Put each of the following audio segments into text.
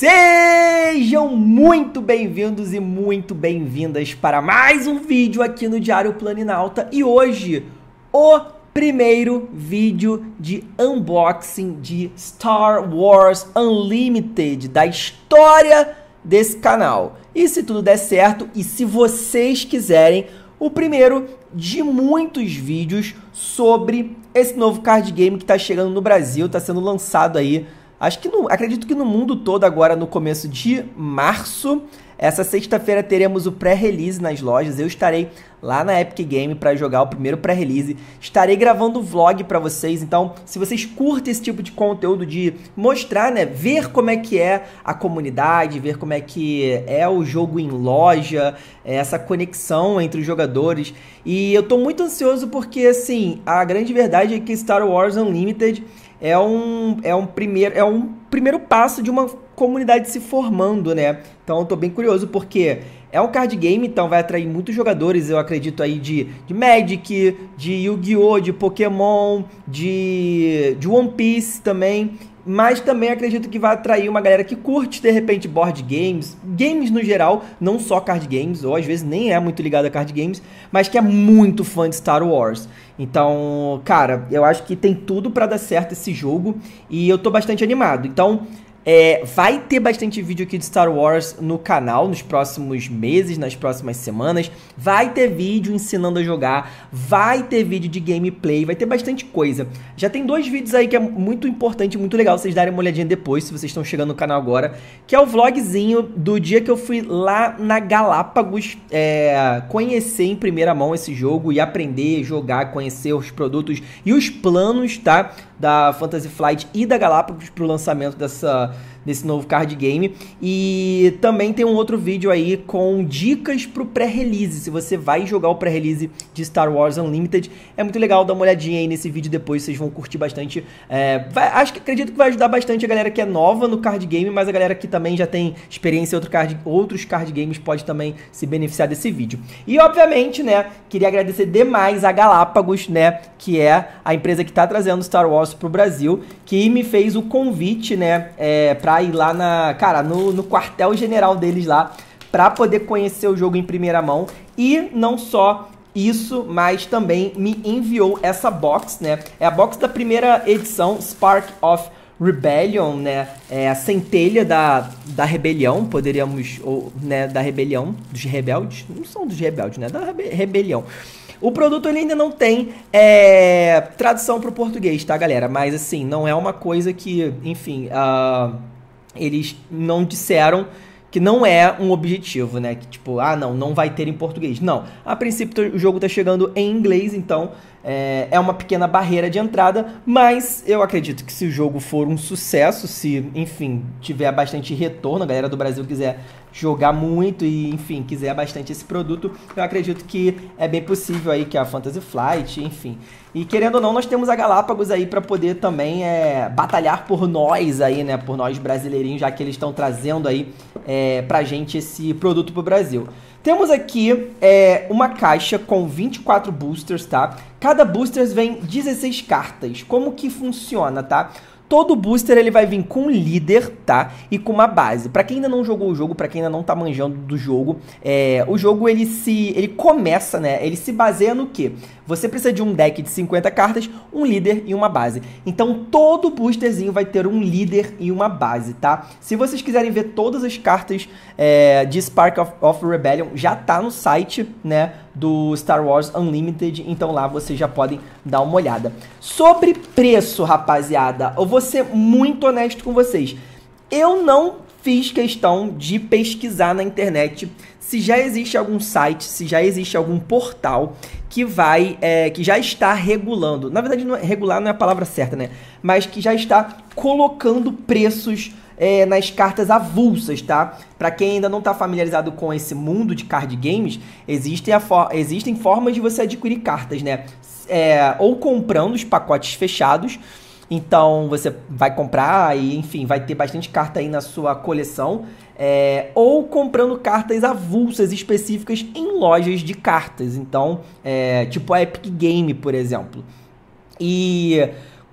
Sejam muito bem-vindos e muito bem-vindas para mais um vídeo aqui no Diário Planinauta. E hoje, o primeiro vídeo de unboxing de Star Wars Unlimited, da história desse canal. E se tudo der certo, e se vocês quiserem, o primeiro de muitos vídeos sobre esse novo card game que está chegando no Brasil, está sendo lançado aí. Acho que acredito que no mundo todo agora no começo de março. Essa sexta-feira teremos o pré-release nas lojas. Eu estarei lá na Epic Game para jogar o primeiro pré-release. Estarei gravando vlog para vocês. Então, se vocês curtem esse tipo de conteúdo de mostrar, né, ver como é que é a comunidade, ver como é que é o jogo em loja, essa conexão entre os jogadores. E eu tô muito ansioso porque, assim, a grande verdade é que Star Wars Unlimited é um primeiro passo de uma comunidade se formando, né? Então eu tô bem curioso porque é um card game, então vai atrair muitos jogadores, eu acredito aí de Magic, de Yu-Gi-Oh, de Pokémon, de One Piece também, mas também acredito que vai atrair uma galera que curte, de repente, board games, games no geral, não só card games, ou às vezes nem é muito ligado a card games, mas que é muito fã de Star Wars. Então, cara, eu acho que tem tudo pra dar certo esse jogo e eu tô bastante animado. Então, vai ter bastante vídeo aqui de Star Wars no canal nos próximos meses, nas próximas semanas. Vai ter vídeo ensinando a jogar, vai ter vídeo de gameplay, vai ter bastante coisa. Já tem dois vídeos aí que é muito importante, muito legal vocês darem uma olhadinha depois, se vocês estão chegando no canal agora, que é o vlogzinho do dia que eu fui lá na Galápagos conhecer em primeira mão esse jogo e aprender, jogar, conhecer os produtos e os planos, tá? Da Fantasy Flight e da Galápagos pro lançamento desse novo card game. E também tem um outro vídeo aí com dicas pro pré-release, se você vai jogar o pré-release de Star Wars Unlimited. É muito legal, dá uma olhadinha aí nesse vídeo depois, vocês vão curtir bastante. Acredito que vai ajudar bastante a galera que é nova no card game, mas a galera que também já tem experiência em outros card games pode também se beneficiar desse vídeo. E obviamente, né, queria agradecer demais a Galápagos, né, que é a empresa que tá trazendo Star Wars pro Brasil, que me fez o convite, né, pra ir lá no quartel general deles lá, pra poder conhecer o jogo em primeira mão. E não só isso, mas também me enviou essa box, né? É a box da primeira edição, Spark of Rebellion, né? É a centelha da rebelião, poderíamos... Ou, né, da rebelião, dos rebeldes. Não são dos rebeldes, né? Da rebelião. O produto ele ainda não tem tradução para o português, tá, galera? Mas, assim, não é uma coisa que, enfim, eles não disseram que não é um objetivo, né? Que, tipo, não vai ter em português. Não, a princípio o jogo tá chegando em inglês, então é uma pequena barreira de entrada, mas eu acredito que se o jogo for um sucesso, se, enfim, tiver bastante retorno, a galera do Brasil quiser jogar muito e, enfim, quiser bastante esse produto, eu acredito que é bem possível aí que a Fantasy Flight, enfim. E querendo ou não, nós temos a Galápagos aí para poder também batalhar por nós aí, né, por nós brasileirinhos, já que eles estão trazendo aí pra gente esse produto pro Brasil. Temos aqui uma caixa com 24 boosters, tá? Cada booster vem 16 cartas. Como que funciona, tá? Todo booster ele vai vir com um líder, tá? E com uma base. Pra quem ainda não jogou o jogo, pra quem ainda não tá manjando do jogo, o jogo ele começa, né? Ele se baseia no quê? Você precisa de um deck de 50 cartas, um líder e uma base. Então todo boosterzinho vai ter um líder e uma base, tá? Se vocês quiserem ver todas as cartas de Spark of Rebellion, já tá no site, né, do Star Wars Unlimited, então lá vocês já podem dar uma olhada. Sobre preço, rapaziada, eu vou ser muito honesto com vocês. Eu não fiz questão de pesquisar na internet se já existe algum site, se já existe algum portal que que já está regulando. Na verdade, regular não é a palavra certa, né? Mas que já está colocando preços nas cartas avulsas, tá? Pra quem ainda não tá familiarizado com esse mundo de card games, existem formas de você adquirir cartas, né? Ou comprando os pacotes fechados. Então você vai comprar e, enfim, vai ter bastante carta aí na sua coleção. Ou comprando cartas avulsas específicas em lojas de cartas. Então, tipo a Epic Game, por exemplo. E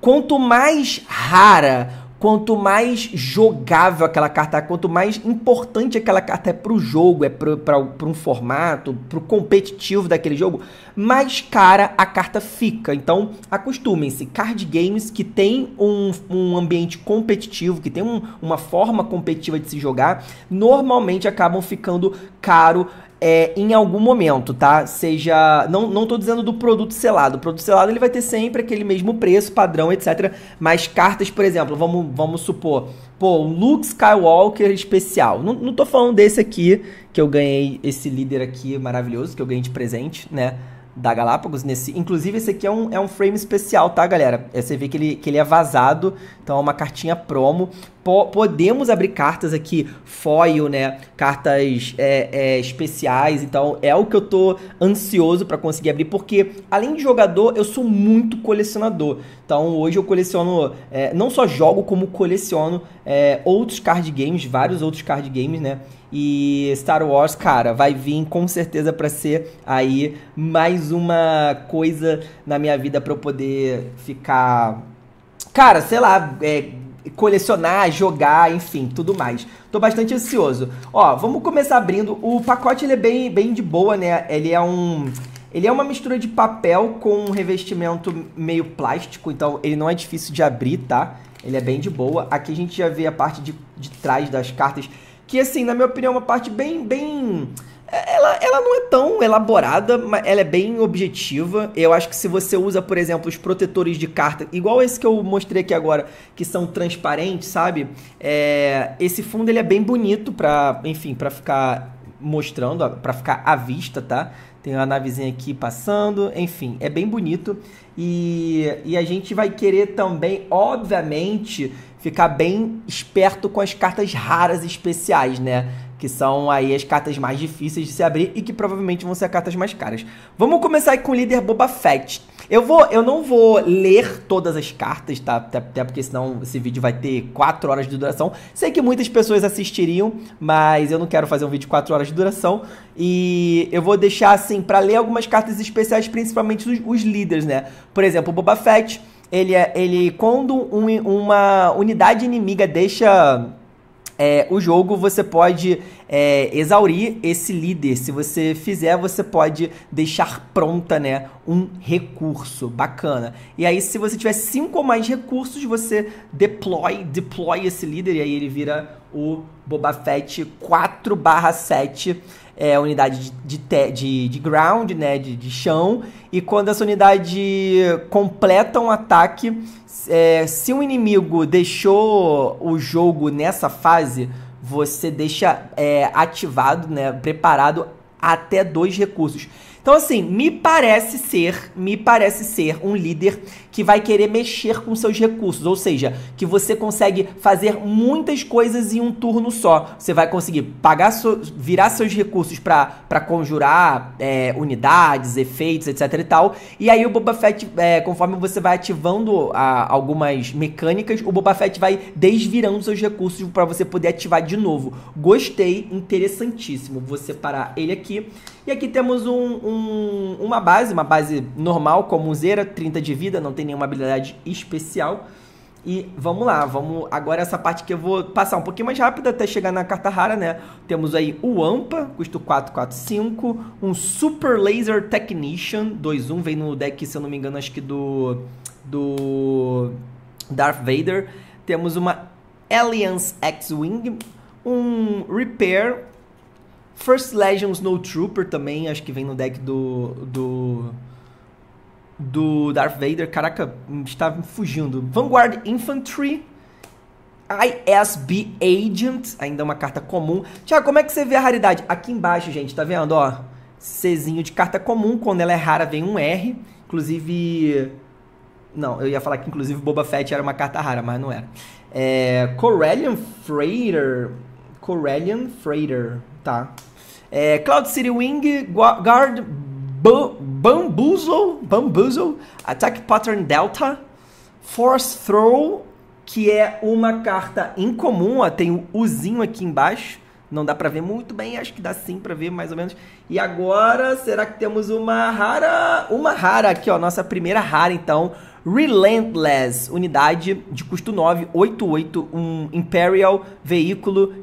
quanto mais rara, quanto mais jogável aquela carta, quanto mais importante aquela carta é para o jogo, é para um formato, para o competitivo daquele jogo, mais cara a carta fica. Então, acostumem-se, card games que tem um ambiente competitivo, que tem uma forma competitiva de se jogar, normalmente acabam ficando caro em algum momento, tá? Seja... Não tô dizendo do produto selado. O produto selado ele vai ter sempre aquele mesmo preço, padrão, etc. Mas cartas, por exemplo, vamos supor... Pô, um Luke Skywalker especial. Não tô falando desse aqui, que eu ganhei esse líder aqui maravilhoso, que eu ganhei de presente, né? Da Galápagos. Inclusive, esse aqui é um frame especial, tá, galera? Você vê que ele é vazado, então é uma cartinha promo. Podemos abrir cartas aqui, foil, né? Cartas especiais, então é o que eu tô ansioso pra conseguir abrir, porque além de jogador, eu sou muito colecionador. Então hoje eu coleciono, não só jogo, como coleciono outros card games, vários outros card games, né? E Star Wars, cara, vai vir com certeza pra ser aí mais uma coisa na minha vida pra eu poder ficar... Cara, sei lá, colecionar, jogar, enfim, tudo mais. Tô bastante ansioso. Ó, vamos começar abrindo. O pacote, ele é bem de boa, né? Ele é uma mistura de papel com um revestimento meio plástico, então ele não é difícil de abrir, tá? Ele é bem de boa. Aqui a gente já vê a parte de trás das cartas... Que, assim, na minha opinião, é uma parte bem... Ela não é tão elaborada, mas ela é bem objetiva. Eu acho que se você usa, por exemplo, os protetores de carta, igual esse que eu mostrei aqui agora, que são transparentes, sabe? Esse fundo, ele é bem bonito pra, enfim, pra ficar mostrando, pra ficar à vista, tá? Tem uma navezinha aqui passando, enfim, é bem bonito. E a gente vai querer também, obviamente... Ficar bem esperto com as cartas raras e especiais, né? Que são aí as cartas mais difíceis de se abrir e que provavelmente vão ser as cartas mais caras. Vamos começar com o líder Boba Fett. Eu não vou ler todas as cartas, tá? Até porque senão esse vídeo vai ter 4 horas de duração. Sei que muitas pessoas assistiriam, mas eu não quero fazer um vídeo de 4 horas de duração. E eu vou deixar, assim, pra ler algumas cartas especiais, principalmente os líderes, né? Por exemplo, o Boba Fett... Quando uma unidade inimiga deixa o jogo, você pode exaurir esse líder. Se você fizer, você pode deixar pronta, né, um recurso. Bacana. E aí, se você tiver 5 ou mais recursos, você deploy esse líder. E aí ele vira o Boba Fett 4/7. Unidade de ground, né, de chão, e quando essa unidade completa um ataque, se um inimigo deixou o jogo nessa fase, você deixa ativado, né, preparado até 2 recursos. Então, assim, me parece ser um líder que vai querer mexer com seus recursos, ou seja, que você consegue fazer muitas coisas em um turno só. Você vai conseguir virar seus recursos para conjurar unidades, efeitos, etc e tal. E aí o Boba Fett, conforme você vai ativando algumas mecânicas, o Boba Fett vai desvirando seus recursos para você poder ativar de novo. Gostei, interessantíssimo. Vou separar ele aqui. E aqui temos uma base normal, comunzeira, 30 de vida, não tem nenhuma habilidade especial. E vamos lá, agora essa parte que eu vou passar um pouquinho mais rápido até chegar na carta rara, né? Temos aí o Wampa, custo 4/4/5, um Super Laser Technician, 2/1, vem no deck, se eu não me engano, acho que do Darth Vader. Temos uma Alliance X-Wing, um Repair... First Legion Snowtrooper também, acho que vem no deck do Darth Vader. Caraca, está fugindo. Vanguard Infantry, ISB Agent, ainda uma carta comum. Tiago, como é que você vê a raridade? Aqui embaixo, gente, tá vendo? Ó, Czinho de carta comum, quando ela é rara vem um R. Inclusive... Não, eu ia falar que inclusive Boba Fett era uma carta rara, mas não era. Corellian Freighter, tá. Cloud City Wing, Guard Bamboozle, Attack Pattern Delta, Force Throw, que é uma carta incomum, ó, tem o Uzinho aqui embaixo, não dá pra ver muito bem, acho que dá sim pra ver mais ou menos. E agora, será que temos uma rara aqui, ó, nossa primeira rara então, Relentless, unidade de custo 9, 88, um Imperial, veículo,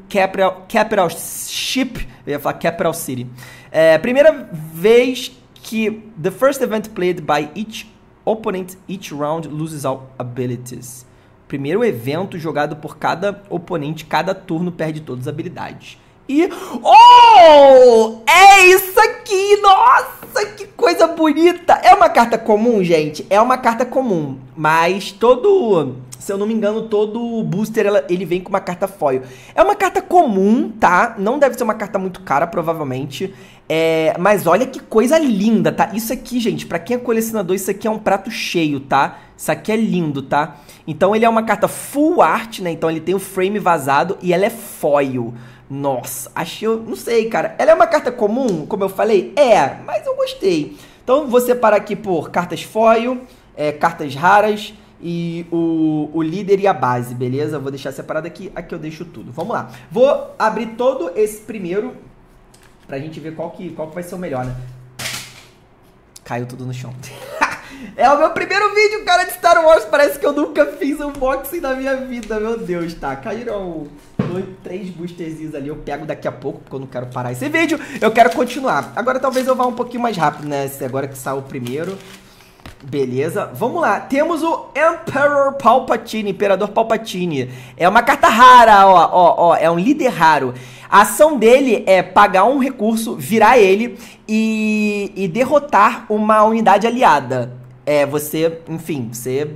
Capital Ship, eu ia falar Capital City. É, primeira vez que the first event played by each opponent each round loses all abilities. Primeiro evento jogado por cada oponente, cada turno perde todas as habilidades. E... oh! É isso aqui! Nossa, que coisa bonita! É uma carta comum, gente? É uma carta comum. Mas todo... se eu não me engano, todo booster ele vem com uma carta foil. É uma carta comum, tá? Não deve ser uma carta muito cara, provavelmente. É, mas olha que coisa linda, tá? Isso aqui, gente, pra quem é colecionador, isso aqui é um prato cheio, tá? Isso aqui é lindo, tá? Então ele é uma carta full art, né? Então ele tem o frame vazado e ela é foil. Nossa, achei... não sei, cara. Ela é uma carta comum, como eu falei? É, mas eu gostei. Então, vou separar aqui por cartas foil, cartas raras e o líder e a base, beleza? Vou deixar separado aqui. Aqui eu deixo tudo. Vamos lá. Vou abrir todo esse primeiro pra gente ver qual que vai ser o melhor, né? Caiu tudo no chão. É o meu primeiro vídeo, cara, de Star Wars. Parece que eu nunca fiz unboxing na minha vida. Meu Deus, tá? Caíram... 3 boosterzinhos ali, eu pego daqui a pouco, porque eu não quero parar esse vídeo, eu quero continuar. Agora talvez eu vá um pouquinho mais rápido, né, agora que saiu o primeiro. Beleza, vamos lá. Temos o Emperor Palpatine, Imperador Palpatine. É uma carta rara, ó, ó, ó, é um líder raro. A ação dele é pagar um recurso, virar ele e derrotar uma unidade aliada. É, você, enfim, você...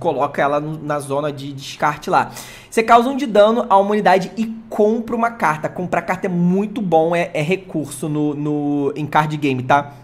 coloca ela na zona de descarte lá. Você causa 1 de dano a uma unidade e compra uma carta. Comprar carta é muito bom, é recurso em card game, tá?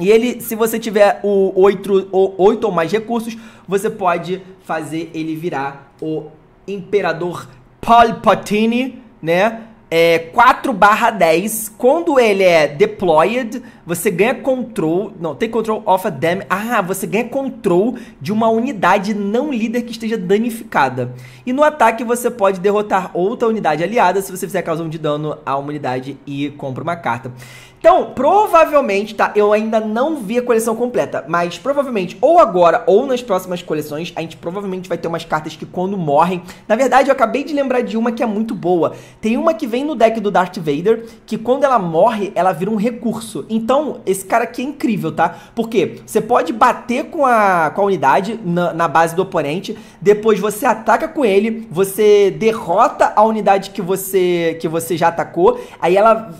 E ele, se você tiver o 8 ou mais recursos, você pode fazer ele virar o Imperador Palpatine, né? É 4/10. Quando ele é deployed, você ganha control. Não, tem control of a damage. Ah, você ganha control de uma unidade não líder que esteja danificada. E no ataque você pode derrotar outra unidade aliada se você fizer causa 1 de dano à uma unidade e compra uma carta. Então, provavelmente, tá? Eu ainda não vi a coleção completa, mas provavelmente, ou agora, ou nas próximas coleções, a gente provavelmente vai ter umas cartas que quando morrem... Na verdade, eu acabei de lembrar de uma que é muito boa. Tem uma que vem no deck do Darth Vader, que quando ela morre, ela vira um recurso. Então, esse cara aqui é incrível, tá? Porque você pode bater com a unidade na base do oponente, depois você ataca com ele, você derrota a unidade que você já atacou, aí ela...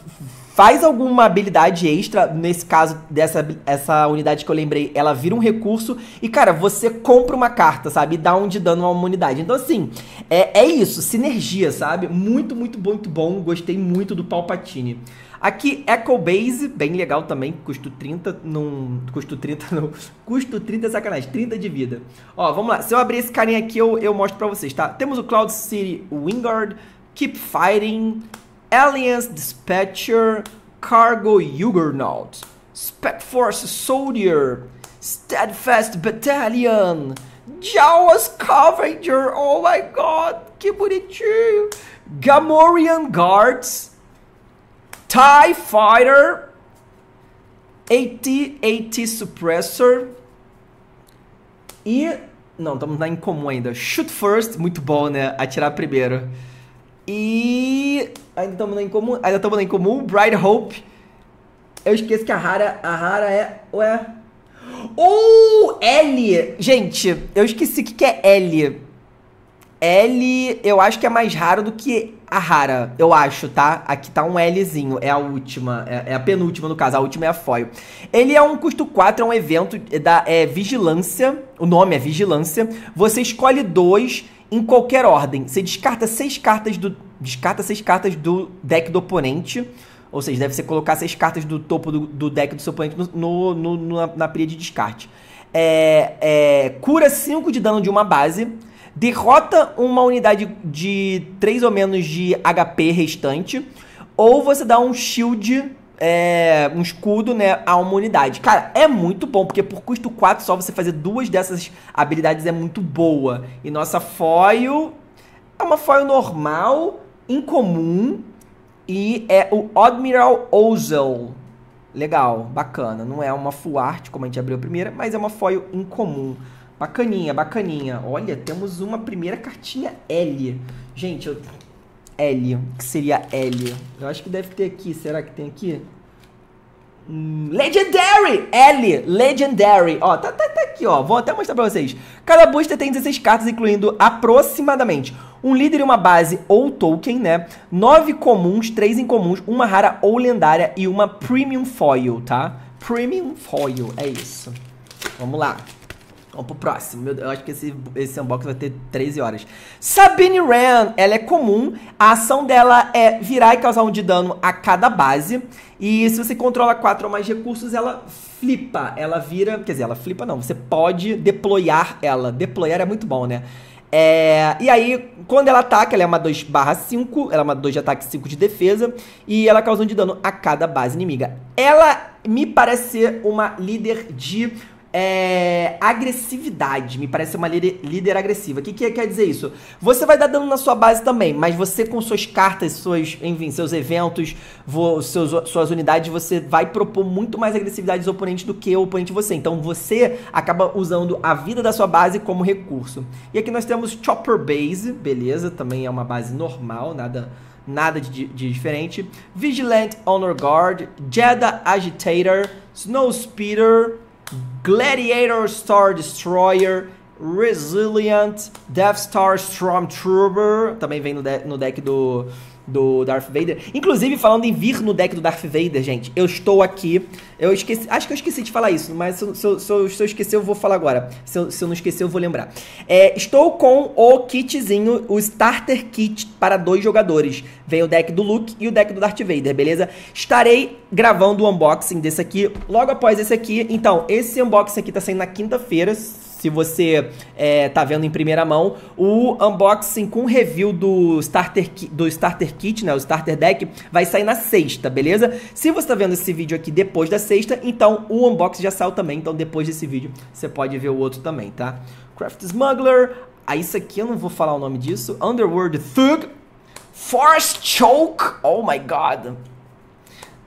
faz alguma habilidade extra, nesse caso, essa unidade que eu lembrei, ela vira um recurso e, cara, você compra uma carta, sabe? E dá 1 de dano a uma unidade. Então, assim, é isso, sinergia, sabe? Muito, muito, muito bom, gostei muito do Palpatine. Aqui, Echo Base, bem legal também, custo 30, não... custo 30 não, custo 30 é sacanagem, 30 de vida. Ó, vamos lá, se eu abrir esse carinha aqui, eu mostro pra vocês, tá? Temos o Cloud City Wingard, Keep Fighting... Alliance Dispatcher, Cargo Juggernaut, Spec Force Soldier, Steadfast Battalion, Jawa Scavenger, oh my god, que bonitinho! Gamorrean Guards, TIE Fighter, AT-AT Suppressor e... não, estamos na incomum ainda. Shoot First, muito bom, né? Atirar primeiro. E... ainda estamos em comum. Ainda estamos em comum. Bright Hope. Eu esqueço que a rara é... ué... ou L! Gente, eu esqueci o que é L. L, eu acho que é mais raro do que a rara. Eu acho, tá? Aqui tá um Lzinho. É a última. É a penúltima, no caso. A última é a foil. Ele é um custo 4. É um evento da Vigilância. O nome é Vigilância. Você escolhe 2... em qualquer ordem. Você descarta 6 cartas do deck do oponente. Ou seja, deve ser colocar 6 cartas do topo do deck do seu oponente na pilha de descarte. Cura 5 de dano de uma base. Derrota uma unidade de 3 ou menos de HP restante. Ou você dá um shield... um escudo, né, a uma unidade. Cara, é muito bom, porque por custo 4 só você fazer 2 dessas habilidades é muito boa. E nossa foil é uma foil normal, incomum, e é o Admiral Ozel. Legal, bacana. Não é uma full art, como a gente abriu a primeira, mas é uma foil incomum. Bacaninha, bacaninha. Olha, temos uma primeira cartinha L. Gente, eu... L. O que seria L? Eu acho que deve ter aqui. Será que tem aqui? Legendary! L! Legendary. Ó, tá aqui, ó. Vou até mostrar pra vocês. Cada booster tem 16 cartas, incluindo aproximadamente um líder e uma base ou token, né? 9 comuns, 3 incomuns, uma rara ou lendária e uma premium foil, tá? Premium foil, é isso. Vamos lá. Vamos pro próximo. Eu acho que esse unbox vai ter 13 horas. Sabine Wren, ela é comum. A ação dela é virar e causar 1 de dano a cada base. E se você controla 4 ou mais recursos, ela flipa. Ela vira... Quer dizer, ela flipa não. Você pode deployar ela. Deployar é muito bom, né? É, e aí, quando ela ataca, ela é uma 2/5, ela é uma 2 de ataque e 5 de defesa, e ela causa 1 de dano a cada base inimiga. Ela me parece ser uma líder de agressividade, me parece ser uma líder agressiva. O que, quer dizer isso? Você vai dar dano na sua base também, mas você com suas cartas, enfim, seus eventos, suas unidades, você vai propor muito mais agressividade aos oponentes do que o oponente você. Então você acaba usando a vida da sua base como recurso. E aqui nós temos Chopper Base, beleza, também é uma base normal, nada de diferente. Vigilant Honor Guard, Jedi Agitator, Snow Speeder, Gladiator Star Destroyer, Resilient, Death Star Stormtrooper, também vem no deck do Darth Vader. Inclusive, falando em vir no deck do Darth Vader, gente, eu estou aqui. Eu esqueci, acho que eu esqueci de falar isso, mas se eu esquecer, eu vou falar agora. Se eu não esquecer, eu vou lembrar. Estou com o kitzinho, o Starter Kit para 2 jogadores. Vem o deck do Luke e o deck do Darth Vader, beleza? Estarei gravando o unboxing desse aqui, logo após esse aqui. Então, esse unboxing aqui tá saindo na quinta-feira. Se você tá vendo em primeira mão, o unboxing com review do Starter Kit, né, o Starter Deck, vai sair na sexta, beleza? Se você tá vendo esse vídeo aqui depois da sexta, então o unboxing já saiu também, então depois desse vídeo você pode ver o outro também, tá? Craft Smuggler, isso aqui eu não vou falar o nome disso, Underworld Thug, Force Choke, oh my god...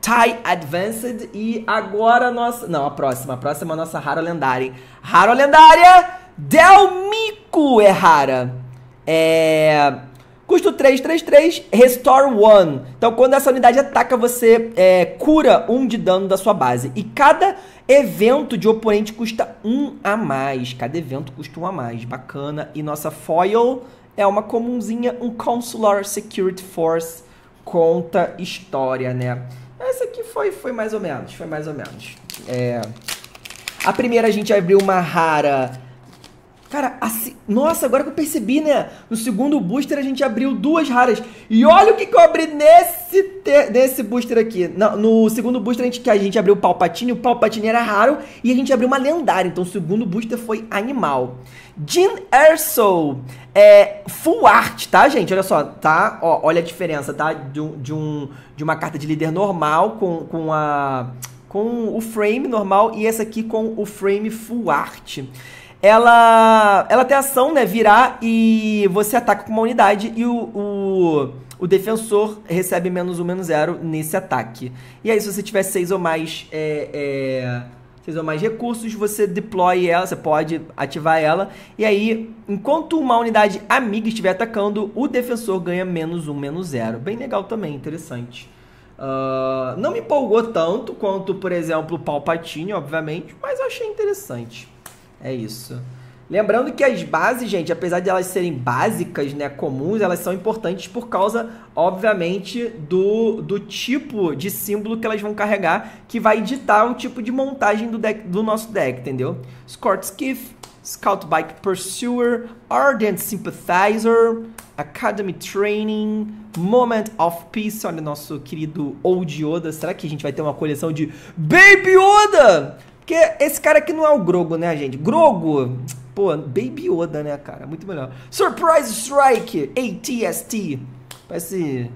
TIE Advanced e agora a nossa... Não, a próxima é a nossa rara lendária. Rara lendária, Delmico é rara. Custo 3, Restore 1. Então quando essa unidade ataca, você cura 1 de dano da sua base. E cada evento de oponente custa 1 a mais. Cada evento custa 1 a mais, bacana. E nossa foil é uma comunzinha, um Consular Security Force. Conta história, né? Essa aqui foi mais ou menos, A primeira a gente abriu uma rara... Cara, assim... Nossa, agora que eu percebi, né? No segundo booster a gente abriu 2 raras. E olha o que eu abri nesse booster aqui. No segundo booster a gente abriu o Palpatine era raro. E a gente abriu uma lendária, então o segundo booster foi animal. Jyn Erso, full art, tá, gente? Olha só, tá? Ó, olha a diferença, tá? De uma carta de líder normal com o frame normal e essa aqui com o frame full art. Ela tem ação, né? Virar e você ataca com uma unidade e o defensor recebe -1/-0 nesse ataque. E aí, se você tiver 6 ou mais... 6 ou mais recursos, você deploy ela, você pode ativar ela. E aí, enquanto uma unidade amiga estiver atacando, o defensor ganha -1/-0. Bem legal também, interessante. Não me empolgou tanto quanto, por exemplo, o Palpatine, obviamente, mas eu achei interessante. É isso. Lembrando que as bases, gente, apesar de elas serem básicas, né, comuns, elas são importantes por causa, obviamente, do tipo de símbolo que elas vão carregar, que vai ditar o tipo de montagem do nosso deck, entendeu? Escort Skiff, Scout Bike Pursuer, Ardent Sympathizer, Academy Training, Moment of Peace, olha o nosso querido Old Yoda. Será que a gente vai ter uma coleção de Baby Yoda? Porque esse cara aqui não é o Grogu, né, gente? Grogu... Pô, Baby Yoda, né, cara? Muito melhor. Surprise Strike, AT-AT. Parece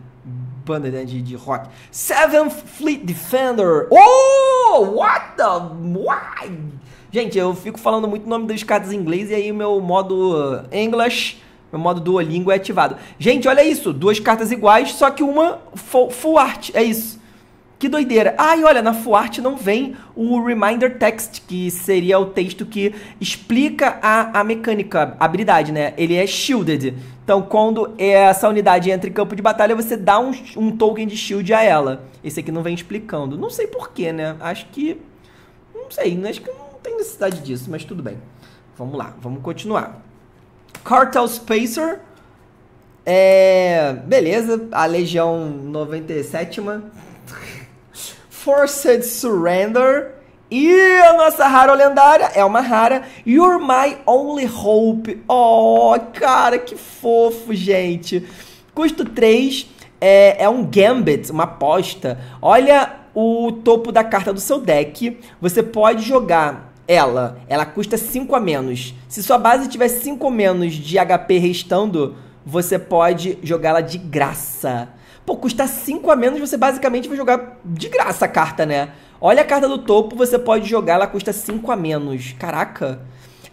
banda, né, de rock. Seventh Fleet Defender. Oh, what the... Why? Gente, eu fico falando muito o nome dos cartas em inglês e aí o meu modo English, meu modo Duolingo é ativado. Gente, olha isso. 2 cartas iguais, só que uma full art. É isso. Que doideira. Ah, e olha, na FUART não vem o Reminder Text, que seria o texto que explica a mecânica, a habilidade, né? Ele é shielded. Então, quando essa unidade entra em campo de batalha, você dá um token de shield a ela. Esse aqui não vem explicando. Não sei porquê, né? Acho que... não sei, acho que não tem necessidade disso, mas tudo bem. Vamos lá, vamos continuar. Cartel Spacer. Beleza, a Legião 97ª. Forced Surrender. E a nossa rara lendária é uma rara. You're My Only Hope. Oh, cara, que fofo, gente. Custo 3. É um Gambit, uma aposta. Olha o topo da carta do seu deck. Você pode jogar... Ela custa 5 a menos. Se sua base tiver 5 ou menos de HP restando, você pode jogá-la de graça. Pô, custa 5 a menos, você basicamente vai jogar de graça a carta, né? Olha a carta do topo, você pode jogar, ela custa 5 a menos. Caraca.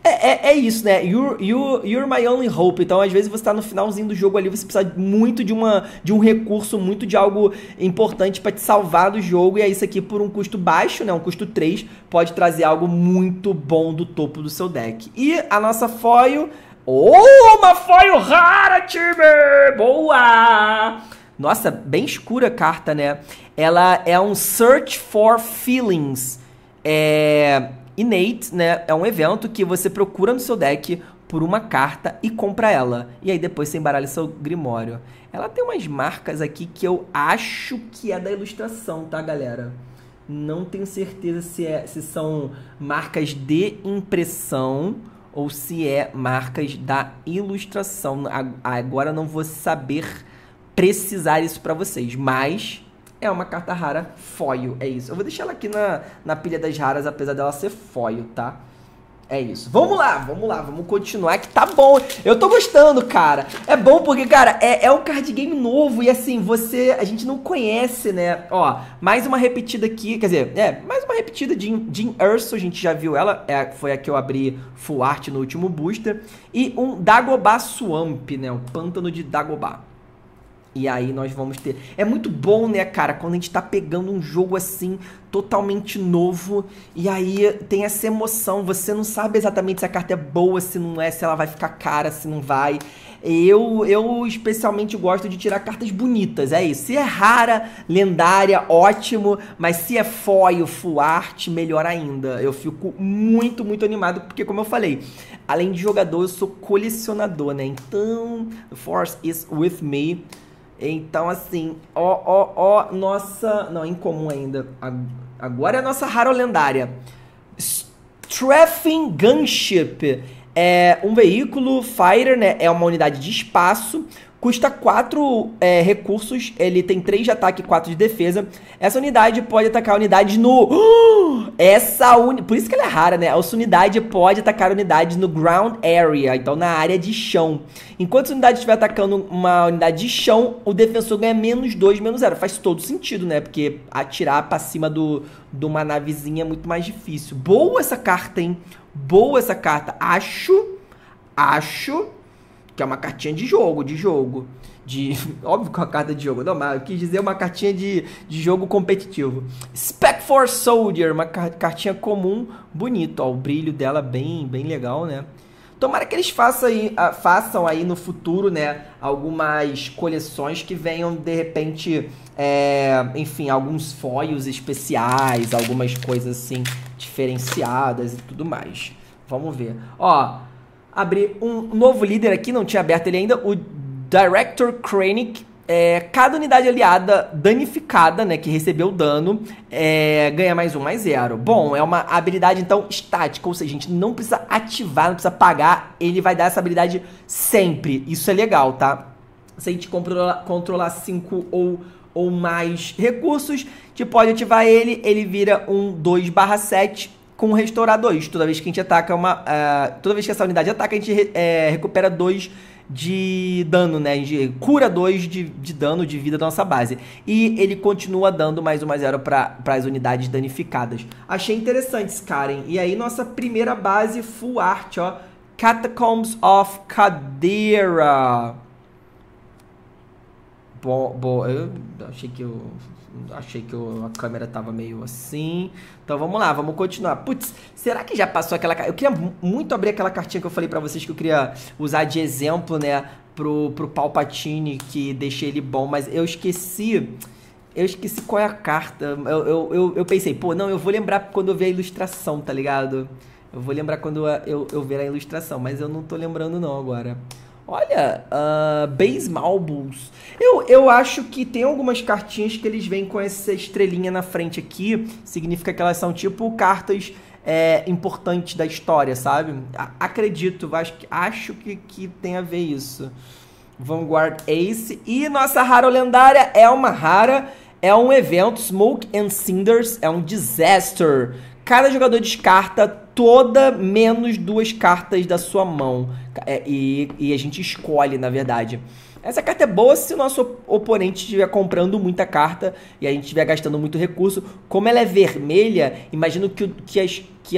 É isso, né? You're My Only Hope. Então, às vezes, você tá no finalzinho do jogo ali, você precisa muito de um recurso, muito de algo importante pra te salvar do jogo. E é isso aqui, por um custo baixo, né? Um custo 3, pode trazer algo muito bom do topo do seu deck. E a nossa foil... Oh, uma foil rara, time! Boa! Nossa, bem escura a carta, né? Ela é um Search for Feelings. Innate, né? É um evento que você procura no seu deck por uma carta e compra ela. E aí depois você embaralha seu Grimório. Ela tem umas marcas aqui que eu acho que é da ilustração, tá, galera? Não tenho certeza se são marcas de impressão ou se é marcas da ilustração. Agora não vou saber precisar isso pra vocês, mas... é uma carta rara foil, é isso. Eu vou deixar ela aqui na pilha das raras, apesar dela ser foil, tá? É isso. Vamos lá, vamos continuar, que tá bom. Eu tô gostando, cara. É bom porque, cara, é um card game novo e, assim, a gente não conhece, né? Ó, mais uma repetida aqui, quer dizer, mais uma repetida de Jyn Erso, a gente já viu ela, foi a que eu abri full art no último booster. E um Dagobah Swamp, né? O pântano de Dagobah. E aí nós vamos ter... É muito bom, né, cara? Quando a gente tá pegando um jogo assim, totalmente novo. E aí tem essa emoção. Você não sabe exatamente se a carta é boa, se não é, se ela vai ficar cara, se não vai. Eu especialmente gosto de tirar cartas bonitas, é isso. Se é rara, lendária, ótimo. Mas se é foil, full art, melhor ainda. Eu fico muito, muito animado. Porque, como eu falei, além de jogador, eu sou colecionador, né? Então, the force is with me. Então, assim, nossa... Não, incomum ainda. Agora é a nossa rara lendária. Strafing Gunship. É um veículo fighter, né? É uma unidade de espaço. Custa 4 recursos. Ele tem 3 de ataque e 4 de defesa. Essa unidade pode atacar unidades no... Por isso que ela é rara, né? Essa unidade pode atacar unidades no ground area. Então, na área de chão. Enquanto essa unidade estiver atacando uma unidade de chão, o defensor ganha menos 2, menos 0. Faz todo sentido, né? Porque atirar pra cima de uma navezinha é muito mais difícil. Boa essa carta, hein? Boa essa carta. Acho... que é uma cartinha de jogo. Óbvio que é uma carta de jogo. Não, mas eu quis dizer uma cartinha de jogo competitivo. Spec for Soldier. Uma cartinha comum. Bonito, ó. O brilho dela bem legal, né? Tomara que eles façam aí no futuro, né? Algumas coleções que venham, de repente... enfim, alguns foils especiais. Algumas coisas, assim, diferenciadas e tudo mais. Vamos ver. Ó... abrir um novo líder aqui, não tinha aberto ele ainda, o Director Krennic. Cada unidade aliada danificada, né, que recebeu dano, ganha mais 1/0. Bom, é uma habilidade, então, estática, ou seja, a gente não precisa ativar, não precisa pagar, ele vai dar essa habilidade sempre. Isso é legal, tá? Se a gente controlar 5 ou mais recursos, a gente pode ativar ele, ele vira um 2/7. Com restaurar 2. Toda vez que a gente ataca toda vez que essa unidade ataca, a gente recupera 2 de dano, né? A gente cura 2 de dano de vida da nossa base. E ele continua dando mais 1/0 para as unidades danificadas. Achei interessante, Karen. E aí, nossa primeira base full art, ó. Catacombs of Cadera. Eu achei que a câmera tava meio assim. Então vamos lá, vamos continuar. Putz, será que já passou aquela... Eu queria muito abrir aquela cartinha que eu falei pra vocês que eu queria usar de exemplo, né? Pro Palpatine, que deixei ele bom. Mas eu esqueci... Eu esqueci qual é a carta. Eu pensei, pô, não, eu vou lembrar quando eu ver a ilustração, tá ligado? Eu vou lembrar quando eu ver a ilustração, mas eu não tô lembrando não agora. Olha, Base Malbus. Eu acho que tem algumas cartinhas que eles vêm com essa estrelinha na frente aqui. Significa que elas são tipo cartas importantes da história, sabe? Acredito, acho que tem a ver isso. Vanguard Ace. E nossa rara lendária é uma rara. É um evento, Smoke and Cinders. É um disaster. Cada jogador descarta toda menos duas cartas da sua mão. E a gente escolhe, na verdade. Essa carta é boa se o nosso oponente estiver comprando muita carta e a gente estiver gastando muito recurso. Como ela é vermelha, imagino que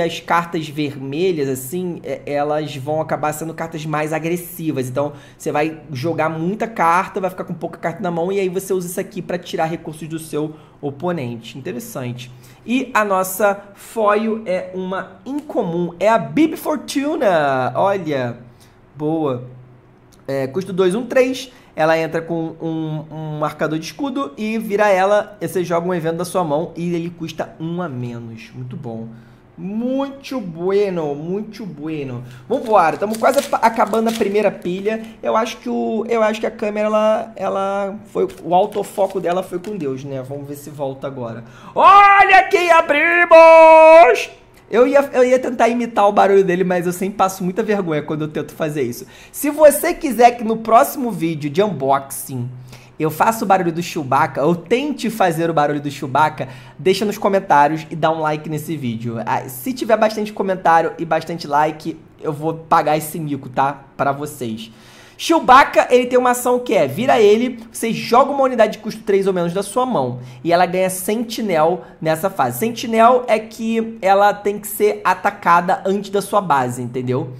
as cartas vermelhas, assim, elas vão acabar sendo cartas mais agressivas. Então, você vai jogar muita carta, vai ficar com pouca carta na mão e aí você usa isso aqui para tirar recursos do seu oponente. Interessante. E a nossa foil é uma incomum. É a Bib Fortuna. Olha, boa. Custo 2, 1, 3, ela entra com um marcador de escudo e vira ela, e você joga um evento da sua mão e ele custa 1 a menos. Muito bom. Muito bueno, muito bueno. Vambora, estamos quase acabando a primeira pilha. Eu acho que a câmera, ela foi, o autofoco dela foi com Deus, né? Vamos ver se volta agora. Olha quem abrimos! Eu ia tentar imitar o barulho dele, mas eu sempre passo muita vergonha quando eu tento fazer isso. Se você quiser que no próximo vídeo de unboxing eu faça o barulho do Chewbacca, ou tente fazer o barulho do Chewbacca, deixa nos comentários e dá um like nesse vídeo. Se tiver bastante comentário e bastante like, eu vou pagar esse mico, tá? Pra vocês. Chewbacca, ele tem uma ação que é, vira ele, você joga uma unidade de custo 3 ou menos da sua mão. E ela ganha Sentinel nessa fase. Sentinel é que ela tem que ser atacada antes da sua base, entendeu?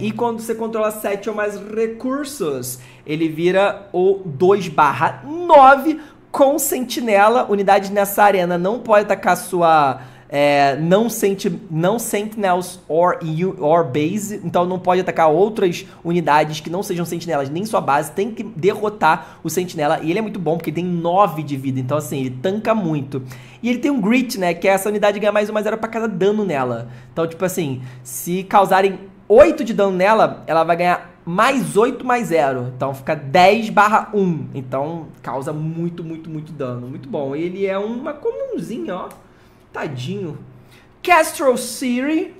E quando você controla 7 ou mais recursos, ele vira o 2/9 com Sentinela. Unidades nessa arena não pode atacar sua... não Sentinels or Base, então não pode atacar outras unidades que não sejam Sentinelas, nem sua base, tem que derrotar o Sentinela, e ele é muito bom porque ele tem 9 de vida, então assim, ele tanca muito. E ele tem um Grit, né, que é essa unidade ganha mais 1/0 pra cada dano nela, então tipo assim, se causarem 8 de dano nela, ela vai ganhar mais 8 mais 0, então fica 10/1, então causa muito, muito, muito dano, muito bom. Ele é uma comunzinha, ó. Tadinho. Castro City.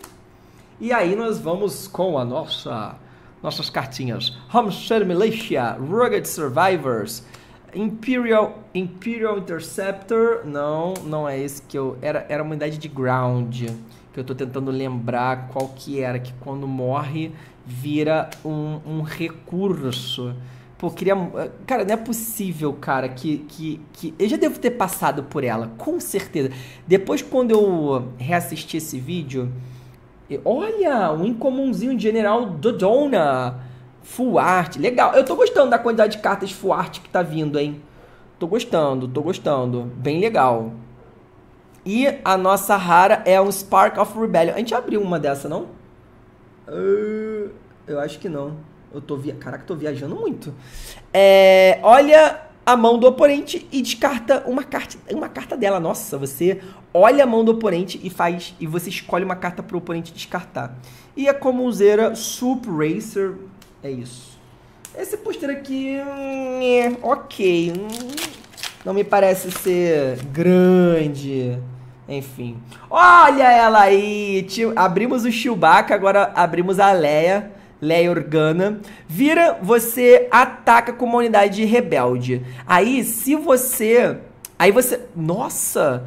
E aí nós vamos com a nossas cartinhas. Homestead Militia, Rugged Survivors, Imperial Interceptor. Não, não é esse que eu era uma unidade de ground que eu tô tentando lembrar qual que era, que quando morre vira um recurso. Pô, queria... Cara, não é possível, cara, que... Eu já devo ter passado por ela, com certeza. Depois, quando eu reassisti esse vídeo... Olha, um incomunzinho de General Dodona. Full Art, legal. Eu tô gostando da quantidade de cartas Full Art que tá vindo, hein? Tô gostando. Bem legal. E a nossa rara é um Spark of Rebellion. A gente abriu uma dessa, não? Eu acho que não. Eu tô Caraca, tô viajando muito. Olha a mão do oponente e descarta uma carta dela. Nossa, você olha a mão do oponente e você escolhe uma carta pro oponente descartar. E a comunzeira Super Racer é isso. Esse pôster aqui ok. Não me parece ser grande. Enfim. Olha ela aí. Abrimos o Chewbacca, agora abrimos a Leia Organa. Vira, você ataca com uma unidade rebelde. Aí, se você... Aí você... Nossa!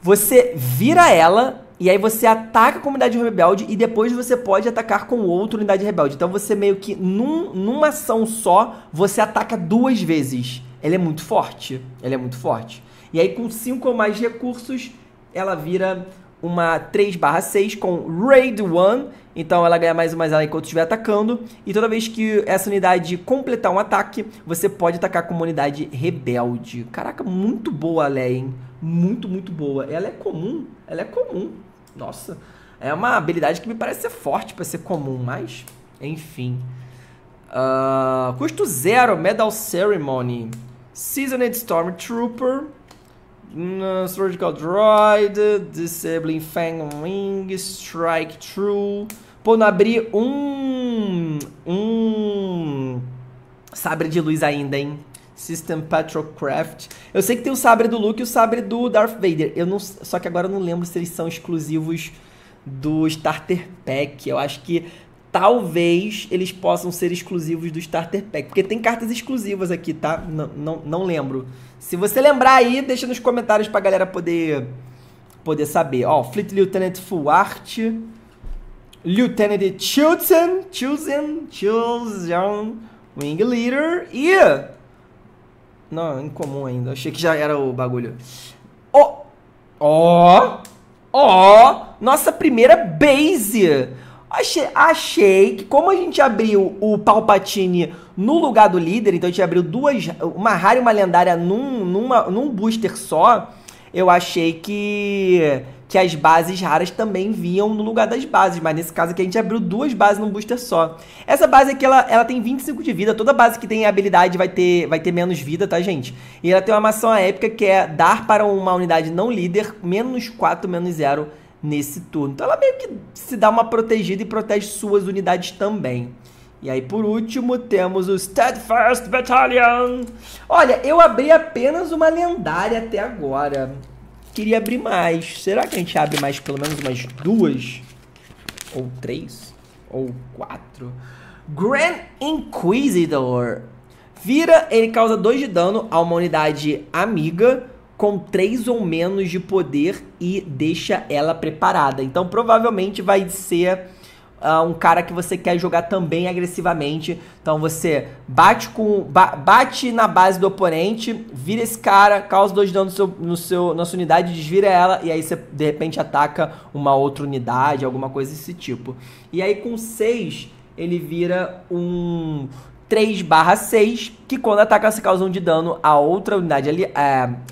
Você vira ela, e aí você ataca com uma unidade rebelde, e depois você pode atacar com outra unidade rebelde. Então você meio que, numa ação só, você ataca duas vezes. Ela é muito forte. E aí, com 5 ou mais recursos, ela vira... uma 3/6 com Raid 1, então ela ganha mais ela enquanto estiver atacando, e toda vez que essa unidade completar um ataque, você pode atacar com uma unidade rebelde. Caraca, muito boa a Leia, hein? Muito, muito boa. Ela é comum, Nossa, é uma habilidade que me parece ser forte pra ser comum, mas, enfim. Custo 0, Medal Ceremony, Seasoned Stormtrooper, Surgical Droid, Disabling Fang Wing, Strike True. Pô, não abri um sabre de luz ainda, hein? System Patrol Craft. Eu sei que tem o sabre do Luke e o sabre do Darth Vader. Eu não, só que agora eu não lembro se eles são exclusivos do Starter Pack. Eu acho que talvez eles possam ser exclusivos do Starter Pack, porque tem cartas exclusivas aqui, tá? Não lembro. Se você lembrar aí, deixa nos comentários pra galera poder saber. Ó, Fleet Lieutenant Full Art, Lieutenant Chosen Wing Leader e... Não, incomum ainda. Achei que já era o bagulho. Ó! Ó! Ó! Nossa primeira base! Achei que, como a gente abriu o Palpatine no lugar do líder, então a gente abriu duas, uma rara e uma lendária num booster só, eu achei que as bases raras também vinham no lugar das bases, mas nesse caso aqui a gente abriu duas bases num booster só. Essa base aqui, ela tem 25 de vida, toda base que tem habilidade vai ter menos vida, tá, gente? E ela tem uma ação épica que é dar para uma unidade não líder, menos 4, menos 0, nesse turno. Então ela meio que se dá uma protegida e protege suas unidades também. E aí, por último, temos o Steadfast Battalion. Olha, eu abri apenas uma lendária até agora. Queria abrir mais. Será que a gente abre mais pelo menos umas duas? Ou três? Ou quatro? Grand Inquisidor. Vira, ele causa 2 de dano a uma unidade amiga com 3 ou menos de poder e deixa ela preparada. Então, provavelmente vai ser um cara que você quer jogar também agressivamente. Então, você bate na base do oponente, vira esse cara, causa 2 de dano na sua unidade, desvira ela, e aí você, de repente, ataca uma outra unidade, alguma coisa desse tipo. E aí, com 6, ele vira um 3/6, que quando ataca você causa 1 de dano a outra unidade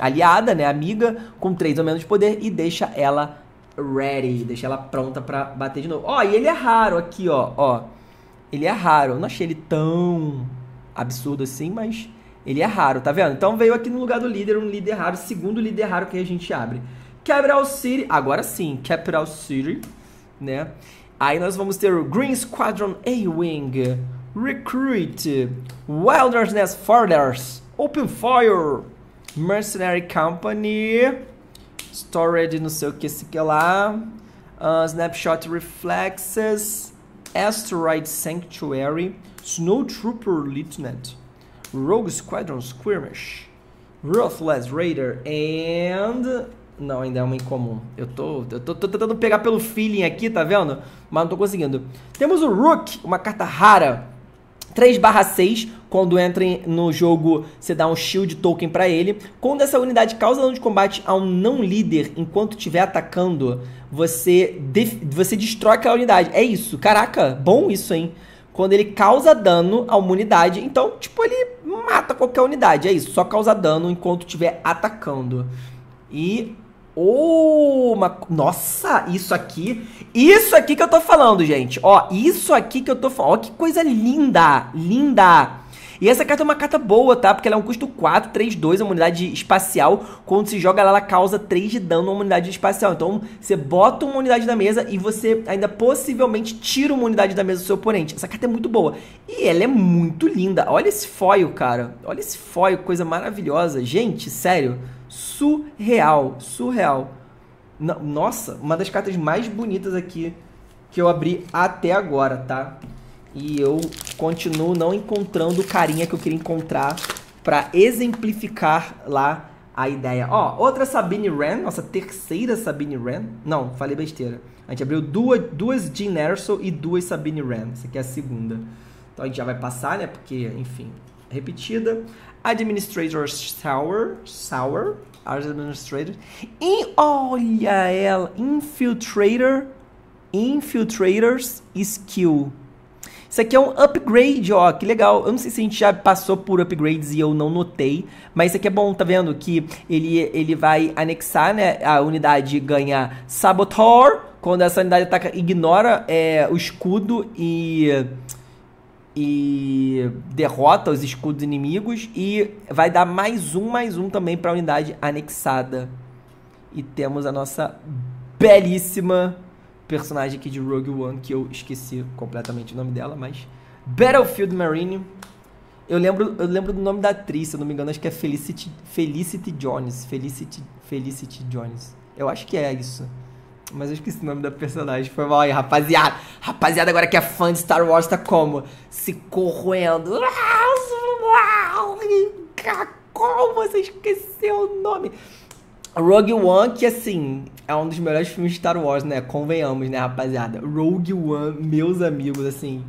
aliada, né, amiga, com 3 ou menos de poder, e deixa ela ready, deixa ela pronta pra bater de novo. Ó, e ele é raro aqui, ó, ele é raro, eu não achei ele tão absurdo assim, mas ele é raro, tá vendo? Então veio aqui no lugar do líder, um líder raro, segundo líder raro que a gente abre. Capital City, agora sim, Capital City, né, aí nós vamos ter o Green Squadron A-Wing, Recruit, Wilderness Forders, Open Fire, Mercenary Company, Storage não sei o que, sei lá, Snapshot Reflexes, Asteroid Sanctuary, Snowtrooper Lieutenant, Rogue Squadron Skirmish, Ruthless Raider, and... Não, ainda é uma incomum. Eu tô tentando pegar pelo feeling aqui, tá vendo? Mas não tô conseguindo. Temos o Rook, uma carta rara. 3/6, quando entra no jogo, você dá um shield token pra ele. Quando essa unidade causa dano de combate a um não líder, enquanto estiver atacando, você destrói aquela unidade. É isso, caraca, bom isso, hein? Quando ele causa dano a uma unidade, então, tipo, ele mata qualquer unidade, é isso. Só causa dano enquanto estiver atacando. E... Nossa, isso aqui. Isso aqui que eu tô falando, gente. Ó, isso aqui que eu tô falando. Ó, que coisa linda, linda. E essa carta é uma carta boa, tá? Porque ela é um custo 4, 3, 2, uma unidade espacial. Quando se joga ela, ela causa 3 de dano a uma unidade espacial. Então, você bota uma unidade na mesa e você ainda possivelmente tira uma unidade da mesa do seu oponente. Essa carta é muito boa. E ela é muito linda. Olha esse foil, cara. Olha esse foil, coisa maravilhosa. Gente, sério. Surreal, surreal. Nossa, uma das cartas mais bonitas aqui que eu abri até agora, tá? E eu continuo não encontrando o carinha que eu queria encontrar pra exemplificar lá a ideia. Ó, outra Sabine Wren, nossa terceira Sabine Wren. Não, falei besteira. A gente abriu duas Jyn Erso e duas Sabine Wren. Essa aqui é a segunda. Então a gente já vai passar, né? Porque, enfim... repetida. Administrator Sour, Administrator. E olha ela, Infiltrator's Skill. Isso aqui é um upgrade, ó, que legal. Eu não sei se a gente já passou por upgrades e eu não notei, mas isso aqui é bom, tá vendo? Que ele vai anexar, né, a unidade ganha Saboteur, quando essa unidade ataca, ignora o escudo e derrota os escudos inimigos, e vai dar mais um também pra unidade anexada. E temos a nossa belíssima personagem aqui de Rogue One, que eu esqueci completamente o nome dela, mas... Battlefield Marine. Eu lembro do nome da atriz, se eu não me engano, acho que é Felicity Jones. Eu acho que é isso. Mas eu esqueci o nome da personagem. Foi mal aí, rapaziada. Rapaziada, agora que é fã de Star Wars, tá como? Se corroendo. Como você esqueceu o nome? Rogue One, que assim, é um dos melhores filmes de Star Wars, né? Convenhamos, né, rapaziada? Rogue One, meus amigos, assim...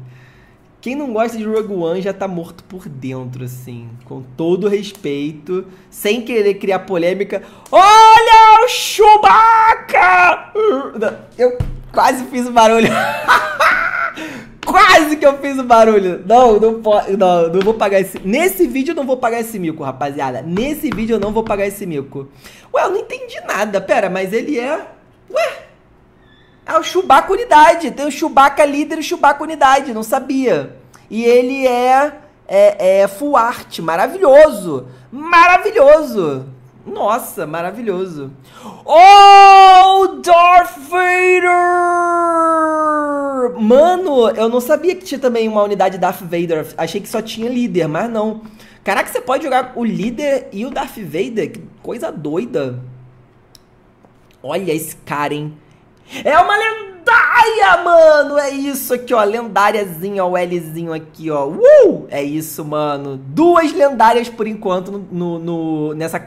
Quem não gosta de Rogue One já tá morto por dentro, assim. Com todo respeito, sem querer criar polêmica. Olha o Chewbacca! Eu quase fiz o barulho. Quase que eu fiz o barulho. Não vou pagar esse... Nesse vídeo eu não vou pagar esse mico, rapaziada. Nesse vídeo eu não vou pagar esse mico. Ué, eu não entendi nada. Pera, mas ele é... Ué? É o Chewbacca Unidade. Tem o Chewbacca Líder e o Chewbacca Unidade. Não sabia. E ele é full art. Maravilhoso. Maravilhoso. Nossa, maravilhoso. Oh, Darth Vader! Mano, eu não sabia que tinha também uma unidade Darth Vader. Achei que só tinha líder, mas não. Caraca, você pode jogar o líder e o Darth Vader? Que coisa doida. Olha esse cara, hein? É uma lendária, mano! É isso aqui, ó. Lendáriazinha, ó. O Lzinho aqui, ó. É isso, mano. Duas lendárias por enquanto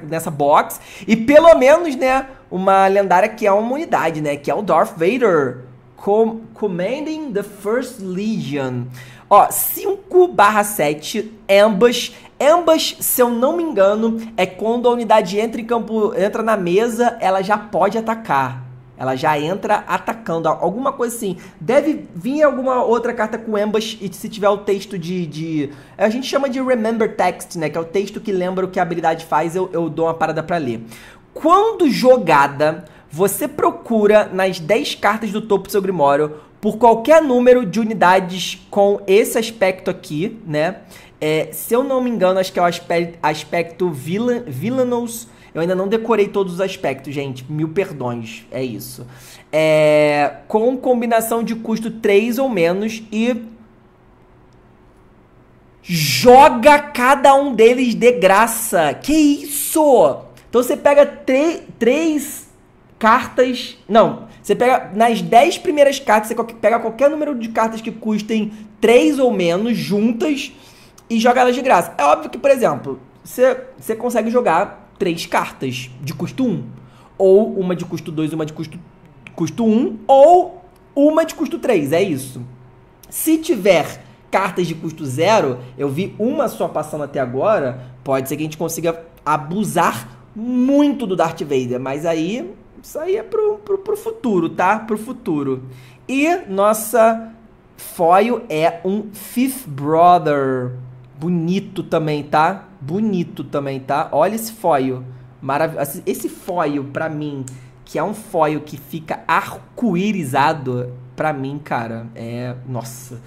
nessa box. E pelo menos, né, uma lendária que é uma unidade, né? Que é o Darth Vader. Commanding the First Legion. Ó, 5/7 Ambush. Ambush, se eu não me engano, é quando a unidade entra na mesa, ela já pode atacar. Ela já entra atacando, alguma coisa assim. Deve vir alguma outra carta com ambush, e se tiver o texto a gente chama de remember text, né? Que é o texto que lembra o que a habilidade faz, eu dou uma parada pra ler. Quando jogada, você procura nas 10 cartas do topo do seu grimório, por qualquer número de unidades com esse aspecto aqui, né? Se eu não me engano, acho que é o aspecto Villainous. Eu ainda não decorei todos os aspectos, gente. Mil perdões, é isso. Com combinação de custo 3 ou menos e... Joga cada um deles de graça. Que isso? Então você pega três cartas... Não, você pega nas 10 primeiras cartas, você pega qualquer número de cartas que custem 3 ou menos juntas e joga elas de graça. É óbvio que, por exemplo, você consegue jogar... 3 cartas de custo 1, ou uma de custo 2, uma de custo 1, ou uma de custo 3, é isso. Se tiver cartas de custo 0, eu vi uma só passando até agora, pode ser que a gente consiga abusar muito do Darth Vader, mas aí, isso aí é pro futuro, tá? Pro futuro. E nossa foil é um Fifth Brother, bonito também, tá? Bonito também, tá? Olha esse foil. Maravilhoso. Esse foil, pra mim, que é um foil que fica arco-irizado, pra mim, cara, é... Nossa.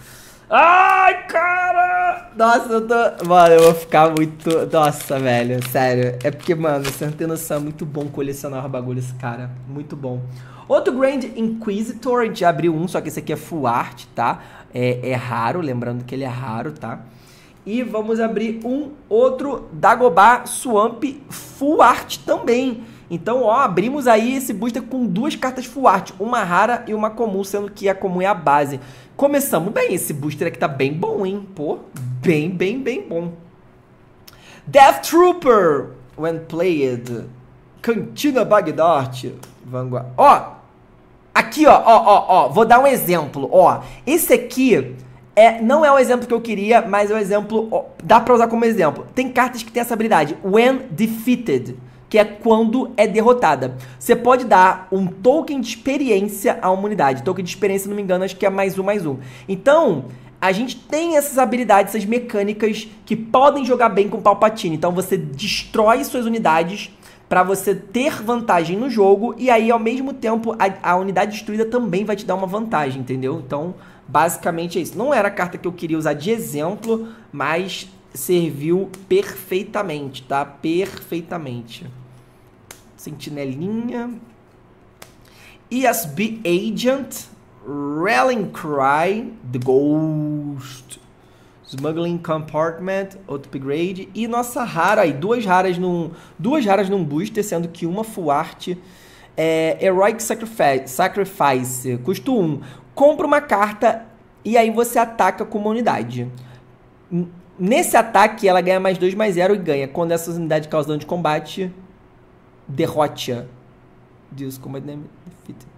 Ai, cara! Nossa, eu tô... Mano, eu vou ficar muito... Nossa, velho, sério. É porque, mano, você não tem noção, é muito bom colecionar bagulhos, cara. Muito bom. Outro Grand Inquisitor, a gente abriu um, só que esse aqui é full art, tá? É raro, lembrando que ele é raro, tá? E vamos abrir um outro Dagobah Swamp Full Art também. Então, ó, abrimos aí esse booster com 2 cartas Full Art. Uma rara e uma comum, sendo que a comum é a base. Começamos bem. Esse booster aqui tá bem bom, hein? Pô, bem bom. Death Trooper, When Played. Cantina Bagdart. Vanguard. Ó, aqui, ó, vou dar um exemplo. Ó, esse aqui... Não é o exemplo que eu queria, mas é o exemplo... Ó, dá pra usar como exemplo. Tem cartas que tem essa habilidade, When Defeated, que é quando é derrotada. Você pode dar um token de experiência a uma unidade. Token de experiência, não me engano, acho que é +1/+1. Então... a gente tem essas habilidades, essas mecânicas que podem jogar bem com o Palpatine. Então você destrói suas unidades para você ter vantagem no jogo. E aí, ao mesmo tempo, a unidade destruída também vai te dar uma vantagem, entendeu? Então, basicamente é isso. Não era a carta que eu queria usar de exemplo, mas serviu perfeitamente, tá? Perfeitamente. Sentinelinha. ESB Agent. Rallying Cry, The Ghost, Smuggling Compartment, Upgrade e nossa rara aí, duas raras num booster, sendo que uma full art, Heroic Sacrifice, custo 1, compra uma carta e aí você ataca com uma unidade. Nesse ataque ela ganha +2/+0 e ganha, quando essas unidades causam dano de combate, derrota. Deus, como é defeated.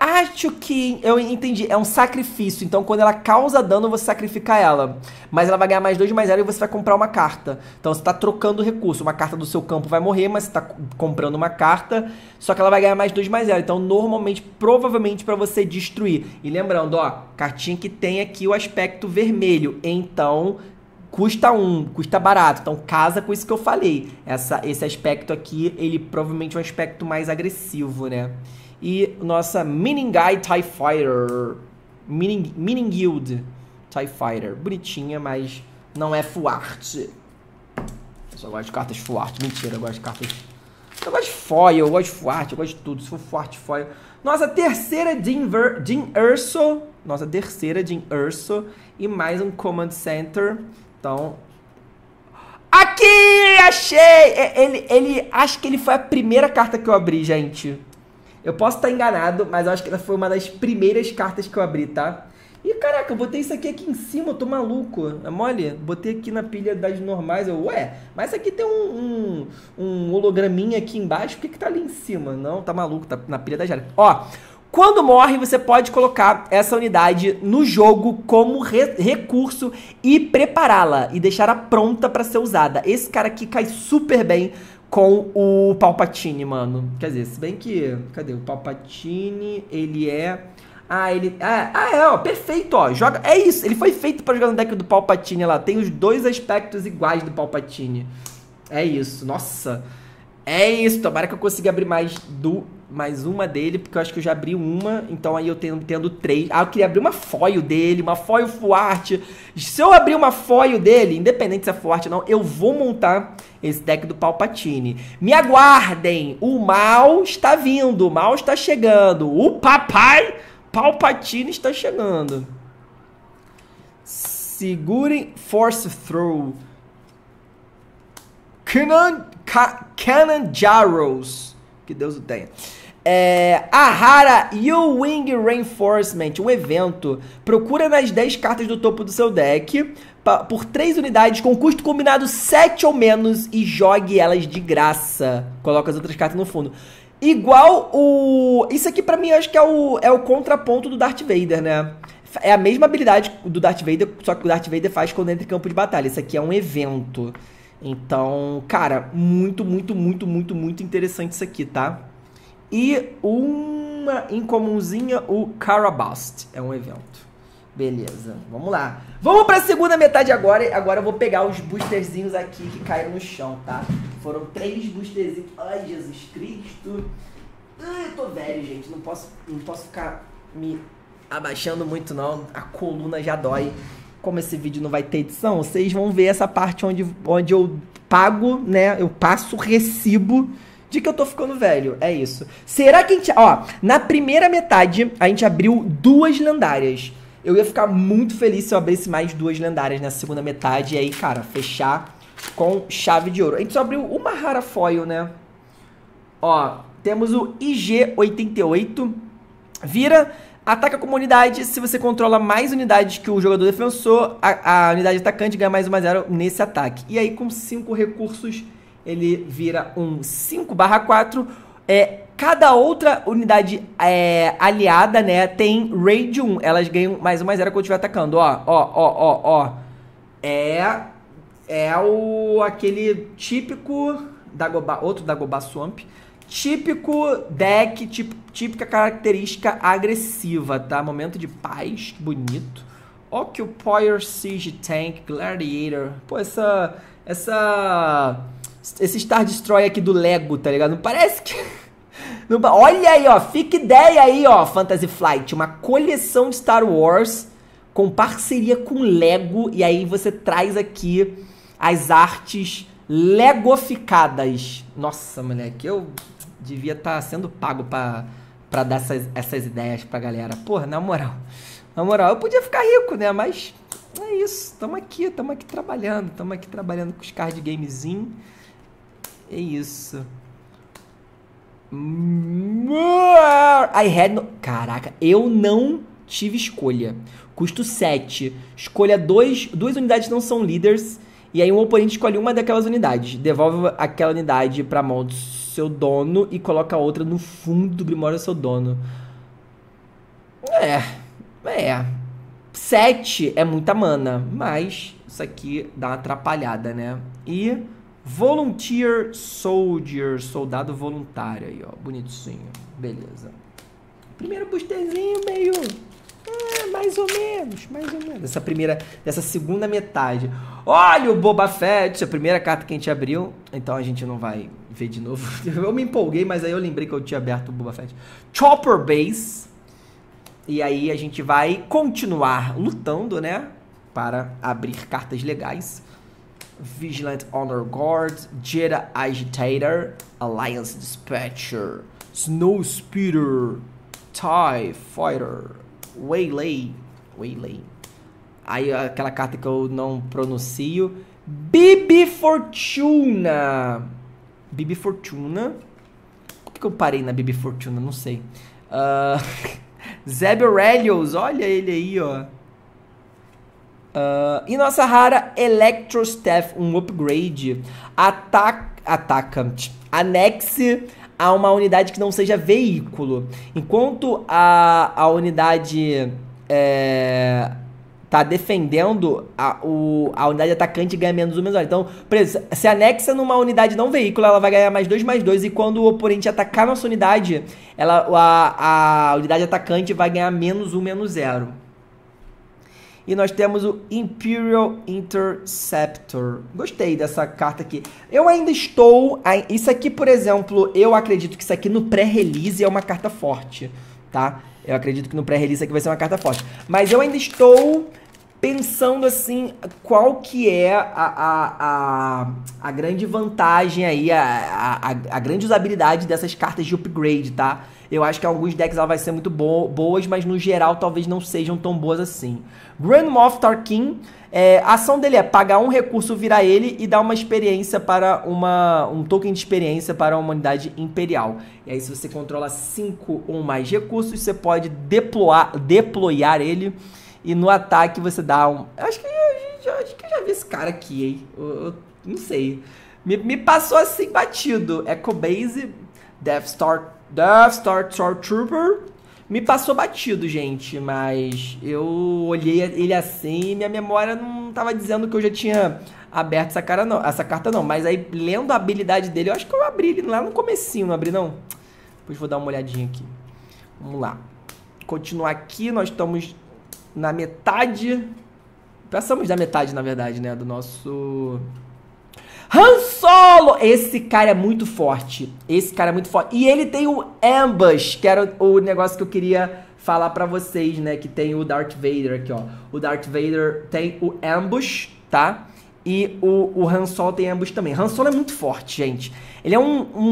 Acho que eu entendi, é um sacrifício, então quando ela causa dano você sacrifica ela, mas ela vai ganhar +2/+0 e você vai comprar uma carta, então você está trocando recurso, uma carta do seu campo vai morrer, mas você está comprando uma carta, só que ela vai ganhar +2/+0, então normalmente, provavelmente para você destruir, e lembrando, ó, cartinha que tem aqui o aspecto vermelho, então... custa 1, custa barato, então casa com isso que eu falei, esse aspecto aqui, ele provavelmente é um aspecto mais agressivo, né? E nossa Miningai TIE Fighter, Mininguild TIE Fighter, bonitinha, mas não é full art. Eu só gosto de cartas full art, mentira, eu gosto de cartas... eu gosto de foil, eu gosto de full art, eu gosto de tudo, se for full art, foil. Nossa terceira Jyn Erso, e mais um Command Center. Então, aqui, achei! Acho que ele foi a primeira carta que eu abri, gente. Eu posso estar enganado, mas eu acho que ela foi uma das primeiras cartas que eu abri, tá? E caraca, eu botei isso aqui em cima, eu tô maluco. É mole? Botei aqui na pilha das normais, eu, ué, mas aqui tem um holograminha aqui embaixo, por que que tá ali em cima? Não, tá maluco, tá na pilha das raras. Ó, quando morre, você pode colocar essa unidade no jogo como recurso e prepará-la e deixar ela pronta pra ser usada. Esse cara aqui cai super bem com o Palpatine, mano. Quer dizer, se bem que... cadê? O Palpatine, ele é... ó, perfeito, ó. Joga... é isso, ele foi feito pra jogar no deck do Palpatine lá. Tem os dois aspectos iguais do Palpatine. É isso, nossa. É isso, tomara que eu consiga abrir mais uma dele, porque eu acho que eu já abri uma, então aí eu tendo 3. Ah, eu queria abrir uma foil dele, uma foil full art. Se eu abrir uma foil dele, independente se é full art ou não, eu vou montar esse deck do Palpatine. Me aguardem, o mal está vindo, o mal está chegando, o papai Palpatine está chegando. Segurem Force Throw. Kanan Jarros, que Deus o tenha. A rara U-Wing Reinforcement, um evento. Procura nas 10 cartas do topo do seu deck por 3 unidades com custo combinado 7 ou menos e jogue elas de graça. Coloca as outras cartas no fundo. Igual o... isso aqui pra mim eu acho que é o contraponto do Darth Vader, né? É a mesma habilidade do Darth Vader, só que o Darth Vader faz quando entra em campo de batalha. Isso aqui é um evento. Então, cara, muito interessante isso aqui, tá? E uma incomunzinha, o Carabast. É um evento. Beleza, vamos lá. Vamos pra segunda metade agora. Agora eu vou pegar os boosterzinhos aqui que caíram no chão, tá? Foram 3 boosterzinhos. Ai, Jesus Cristo. Ai, eu tô velho, gente. Não posso ficar me abaixando muito, não. A coluna já dói. Como esse vídeo não vai ter edição, vocês vão ver essa parte onde eu pago, né? Eu passo o recibo de que eu tô ficando velho. É isso. Será que a gente... ó, na primeira metade, a gente abriu 2 lendárias. Eu ia ficar muito feliz se eu abrisse mais 2 lendárias nessa segunda metade. E aí, cara, fechar com chave de ouro. A gente só abriu uma rara foil, né? Ó, temos o IG-88. Vira... ataca com unidade, se você controla mais unidades que o jogador defensor, a unidade atacante ganha +1/+0 nesse ataque. E aí com 5 recursos, ele vira um 5/4, Cada outra unidade aliada, né, tem raid 1. Elas ganham mais 1/0 quando estiver atacando. Ó, ó, ó, ó, ó. É o aquele típico Dagobah, outro Dagobah Swamp. Típico deck, típica característica agressiva, tá? Momento de paz, que bonito. Occupier, Siege Tank, Gladiator. Pô, esse Star Destroyer aqui do Lego, tá ligado? Não parece que... Não... Olha aí, ó. Fica ideia aí, ó. Fantasy Flight. Uma coleção de Star Wars com parceria com Lego. E aí você traz aqui as artes legoficadas. Nossa, moleque. Eu devia estar sendo pago pra dar essas ideias pra galera. Porra, na moral. Na moral, eu podia ficar rico, né? Mas é isso. Tamo aqui trabalhando. Tamo aqui trabalhando com os card gamezinho. É isso. Caraca, eu não tive escolha. Custo 7. Escolha 2. Duas unidades não são líderes. E aí um oponente escolhe uma daquelas unidades. Devolve aquela unidade pra mão do seu dono e coloca a outra no fundo do grimório do seu dono. É. 7 é muita mana, mas isso aqui dá uma atrapalhada, né? E Volunteer Soldier, soldado voluntário aí, ó, bonitinho, beleza. Primeiro boosterzinho meio, mais ou menos. Dessa segunda metade. Olha o Boba Fett, a primeira carta que a gente abriu, então a gente não vai ver de novo. Eu me empolguei, mas aí eu lembrei que eu tinha aberto o Boba Fett. Chopper Base. E aí a gente vai continuar lutando, né? Para abrir cartas legais. Vigilant Honor Guard, Jedi Agitator, Alliance Dispatcher, Snow Speeder, TIE Fighter, Waylay. Aí aquela carta que eu não pronuncio. Bib Fortuna. Por que eu parei na Bib Fortuna? Não sei. Zeb Relios, olha ele aí, ó. E nossa rara Electrostaff, um upgrade. Ataca. Anexe a uma unidade que não seja veículo. Enquanto a unidade tá defendendo, a unidade atacante ganha -1/-1. Então, por exemplo, se anexa numa unidade não veículo, ela vai ganhar +2/+2. E quando o oponente atacar nossa unidade, a unidade atacante vai ganhar -1/-0. E nós temos o Imperial Interceptor. Gostei dessa carta aqui. Eu ainda estou... Isso aqui, por exemplo, eu acredito que isso aqui no pré-release é uma carta forte, tá? Eu acredito que no pré-release aqui vai ser uma carta forte. Mas eu ainda estou pensando, assim, qual que é a grande vantagem aí, a grande usabilidade dessas cartas de upgrade, tá? Eu acho que alguns decks ela vai ser muito boas, mas no geral talvez não sejam tão boas assim. Grand Moff Tarkin, a ação dele é pagar um recurso, virar ele e dar uma experiência para um token de experiência para uma unidade imperial. E aí se você controla 5 ou mais recursos, você pode deployar ele e no ataque você dá um... Acho que eu já vi esse cara aqui, hein? Eu não sei. Me passou assim batido. Echo Base, Death Star Stormtrooper me passou batido, gente, mas eu olhei ele assim e minha memória não tava dizendo que eu já tinha aberto essa carta não, mas aí lendo a habilidade dele, eu acho que eu abri ele lá no comecinho, não abri não? Depois vou dar uma olhadinha aqui. Vamos lá. Continuar aqui, nós estamos na metade, passamos da metade na verdade, né, do nosso... Han Solo! Esse cara é muito forte. E ele tem o Ambush, que era o negócio que eu queria falar pra vocês, né? Que tem o Darth Vader aqui, ó. O Darth Vader tem o Ambush, tá? E o Han Solo tem Ambush também. Han Solo é muito forte, gente. Ele é um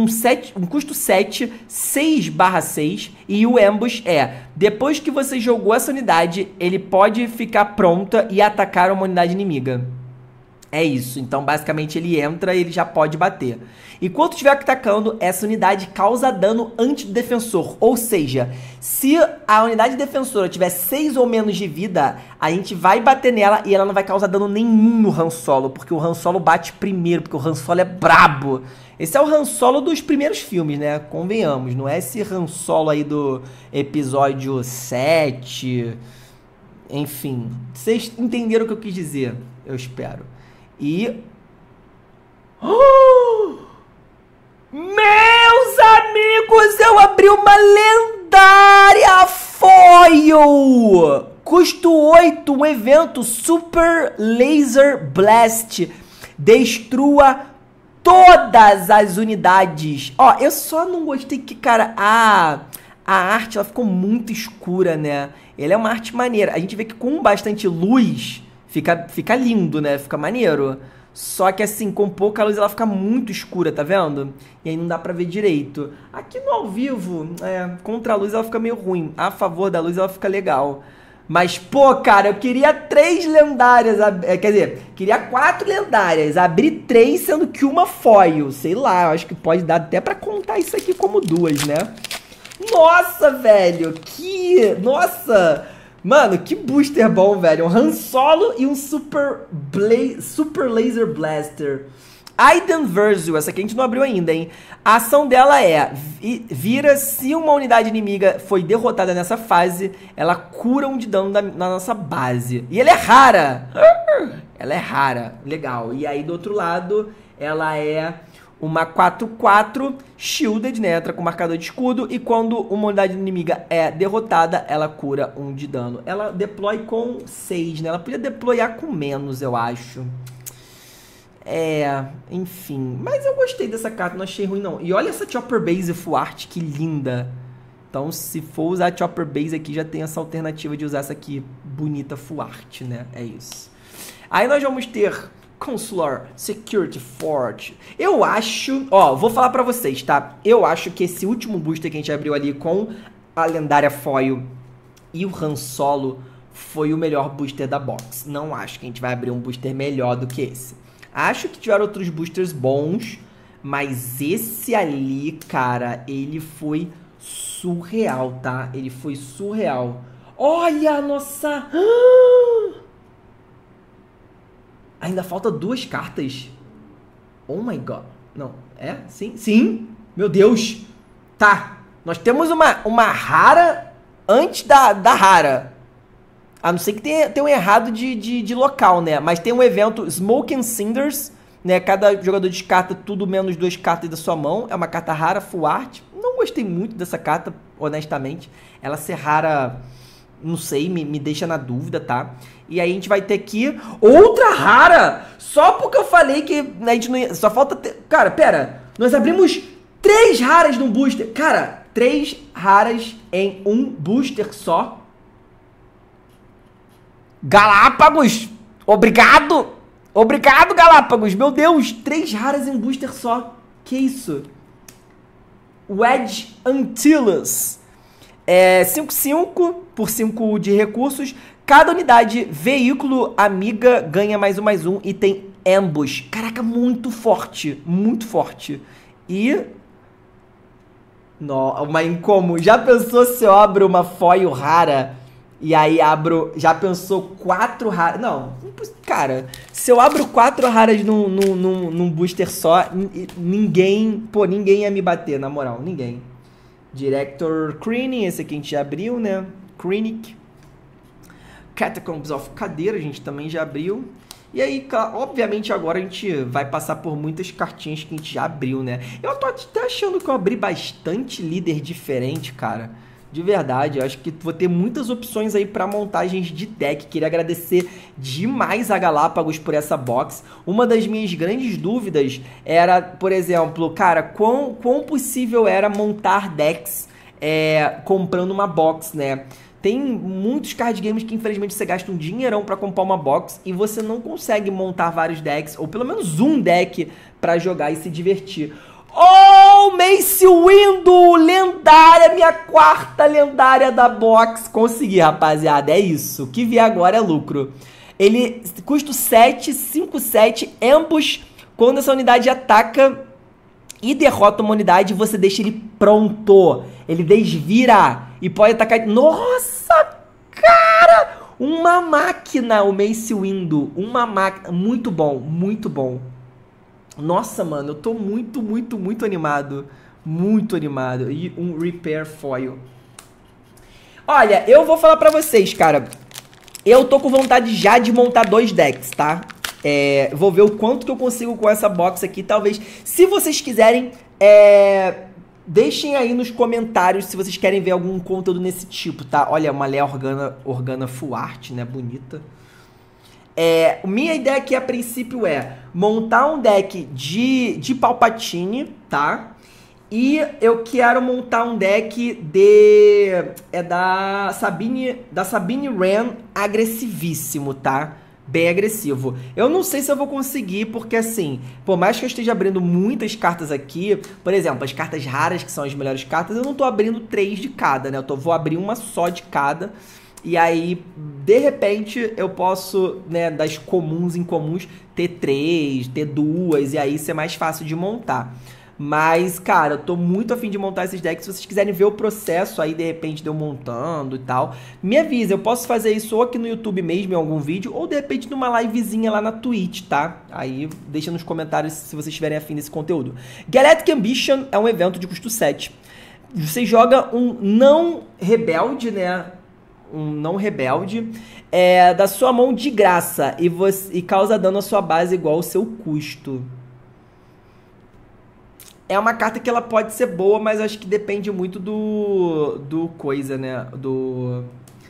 custo 7, 6/6. E o Ambush depois que você jogou essa unidade, ele pode ficar pronta e atacar uma unidade inimiga. É isso, então basicamente ele entra e ele já pode bater. Enquanto estiver atacando, essa unidade causa dano antidefensor, ou seja, se a unidade defensora tiver 6 ou menos de vida, a gente vai bater nela e ela não vai causar dano nenhum no Han Solo, porque o Han Solo bate primeiro, porque o Han Solo é brabo. Esse é o Han Solo dos primeiros filmes, né? Convenhamos, não é esse Han Solo aí do episódio 7, enfim, vocês entenderam o que eu quis dizer, eu espero. E... oh! Meus amigos, eu abri uma lendária foil! Custo 8, um evento Super Laser Blast. Destrua todas as unidades. Ó, eu só não gostei que, cara, a arte ela ficou muito escura, né? Ela é uma arte maneira. A gente vê que com bastante luz... Fica lindo, né? Fica maneiro. Só que assim, com pouca luz ela fica muito escura, tá vendo? E aí não dá pra ver direito. Aqui no ao vivo, contra a luz ela fica meio ruim. A favor da luz ela fica legal. Mas, pô, cara, eu queria 3 lendárias. Quer dizer, queria 4 lendárias. Abri 3, sendo que uma foil. Sei lá, eu acho que pode dar até pra contar isso aqui como 2, né? Nossa, velho! Que... nossa... mano, que booster bom, velho. Um Han Solo e um Super Laser Blaster. Aiden Versio, essa aqui a gente não abriu ainda, hein? A ação dela é... vira se uma unidade inimiga foi derrotada nessa fase, ela cura um de dano na nossa base. E ela é rara! Ela é rara. Legal. E aí, do outro lado, ela é... uma 4-4, shielded, né, entra com marcador de escudo, e quando uma unidade inimiga é derrotada, ela cura 1 de dano. Ela deploy com 6, né, ela podia deployar com menos, eu acho. É, enfim, mas eu gostei dessa carta, não achei ruim não. E olha essa Chopper Base Full Art, que linda. Então, se for usar a Chopper Base aqui, já tem essa alternativa de usar essa aqui, bonita Full Art, né, é isso. Aí nós vamos ter... Consular Security Fort. Eu acho, ó, vou falar pra vocês, tá? Eu acho que esse último booster que a gente abriu ali com a lendária foil e o Han Solo foi o melhor booster da box. Não acho que a gente vai abrir um booster melhor do que esse. Acho que tiveram outros boosters bons, mas esse ali, cara, ele foi surreal, tá? Ele foi surreal. Olha a nossa... ainda falta 2 cartas. Oh my god. Não, é? Sim? Sim? Meu Deus. Tá. Nós temos uma rara antes da rara. A não ser que tenha um errado de local, né? Mas tem um evento Smoke and Cinders, né? Cada jogador descarta tudo menos 2 cartas da sua mão. É uma carta rara, full art. Não gostei muito dessa carta, honestamente. Ela ser rara... não sei, me deixa na dúvida, tá? E aí a gente vai ter aqui outra rara! Só porque eu falei que a gente não ia... só falta... cara, pera! Nós abrimos 3 raras num booster! Cara, 3 raras em um booster só! Galápagos! Obrigado! Obrigado, Galápagos! Meu Deus! 3 raras em um booster só! Que isso? Wedge Antilles! É 5-5 por 5 de recursos. Cada unidade veículo amiga ganha +1/+1 e tem ambush. Caraca, muito forte. Muito forte. E... não, uma incomum. Já pensou se eu abro uma foil rara? E aí abro... já pensou 4 raras? Não, cara. Se eu abro 4 raras num booster só, ninguém... pô, ninguém ia me bater, na moral. Ninguém. Director Krennic, esse aqui a gente já abriu, né? Krennic. Catacombs of Cadera, a gente também já abriu. E aí, obviamente, agora a gente vai passar por muitas cartinhas que a gente já abriu, né? Eu tô até achando que eu abri bastante líder diferente, cara. De verdade, eu acho que vou ter muitas opções aí para montagens de deck. Queria agradecer demais a Galápagos por essa box. Uma das minhas grandes dúvidas era, por exemplo, cara, quão possível era montar decks comprando uma box, né? Tem muitos card games que, infelizmente, você gasta um dinheirão pra comprar uma box e você não consegue montar vários decks, ou pelo menos um deck, pra jogar e se divertir. Oh, Mace Windu, lendária, minha 4ª lendária da box. Consegui, rapaziada, é isso. O que vier agora é lucro. Ele custa 7, 5, 7, ambos. Quando essa unidade ataca e derrota uma unidade, você deixa ele pronto. Ele desvira e pode atacar... Nossa, cara! Uma máquina, o Mace Windu. Uma máquina. Muito bom, muito bom. Nossa, mano, eu tô muito, muito, muito animado. Muito animado. E um Repair Foil. Olha, eu vou falar pra vocês, cara. Eu tô com vontade já de montar 2 decks, tá? É, vou ver o quanto que eu consigo com essa box aqui. Talvez, se vocês quiserem, deixem aí nos comentários se vocês querem ver algum conteúdo nesse tipo, tá? Olha, uma Leia Organa Full Art, né? Bonita. É, minha ideia aqui a princípio é montar um deck de Palpatine, tá? E eu quero montar um deck de... da Sabine Wren agressivíssimo, tá? Bem agressivo. Eu não sei se eu vou conseguir, porque assim, por mais que eu esteja abrindo muitas cartas aqui, por exemplo, as cartas raras, que são as melhores cartas, eu não tô abrindo 3 de cada, né? Vou abrir uma só de cada, e aí, de repente, eu posso, né, das comuns em comuns, ter 3, ter 2, e aí isso é mais fácil de montar. Mas, cara, eu tô muito afim de montar esses decks. Se vocês quiserem ver o processo aí, de repente, de eu montando e tal, me avisa. Eu posso fazer isso ou aqui no YouTube mesmo, em algum vídeo, ou, de repente, numa livezinha lá na Twitch, tá? Aí, deixa nos comentários se vocês tiverem afim desse conteúdo. Galactic Ambition é um evento de custo 7. Você joga um não rebelde, né? Um não rebelde, da sua mão de graça e causa dano à sua base igual ao seu custo. É uma carta que ela pode ser boa, mas acho que depende muito do coisa, né?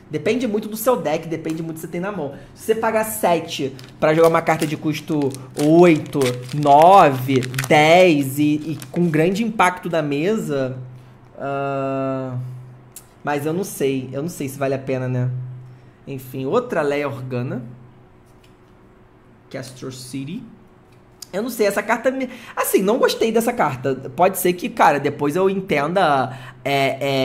Depende muito do seu deck, depende muito do que você tem na mão. Se você pagar 7 pra jogar uma carta de custo 8, 9, 10 e com grande impacto da mesa... mas eu não sei se vale a pena, né? Enfim, outra Leia Organa. Castro City. Eu não sei, essa carta... Assim, não gostei dessa carta. Pode ser que, cara, depois eu entenda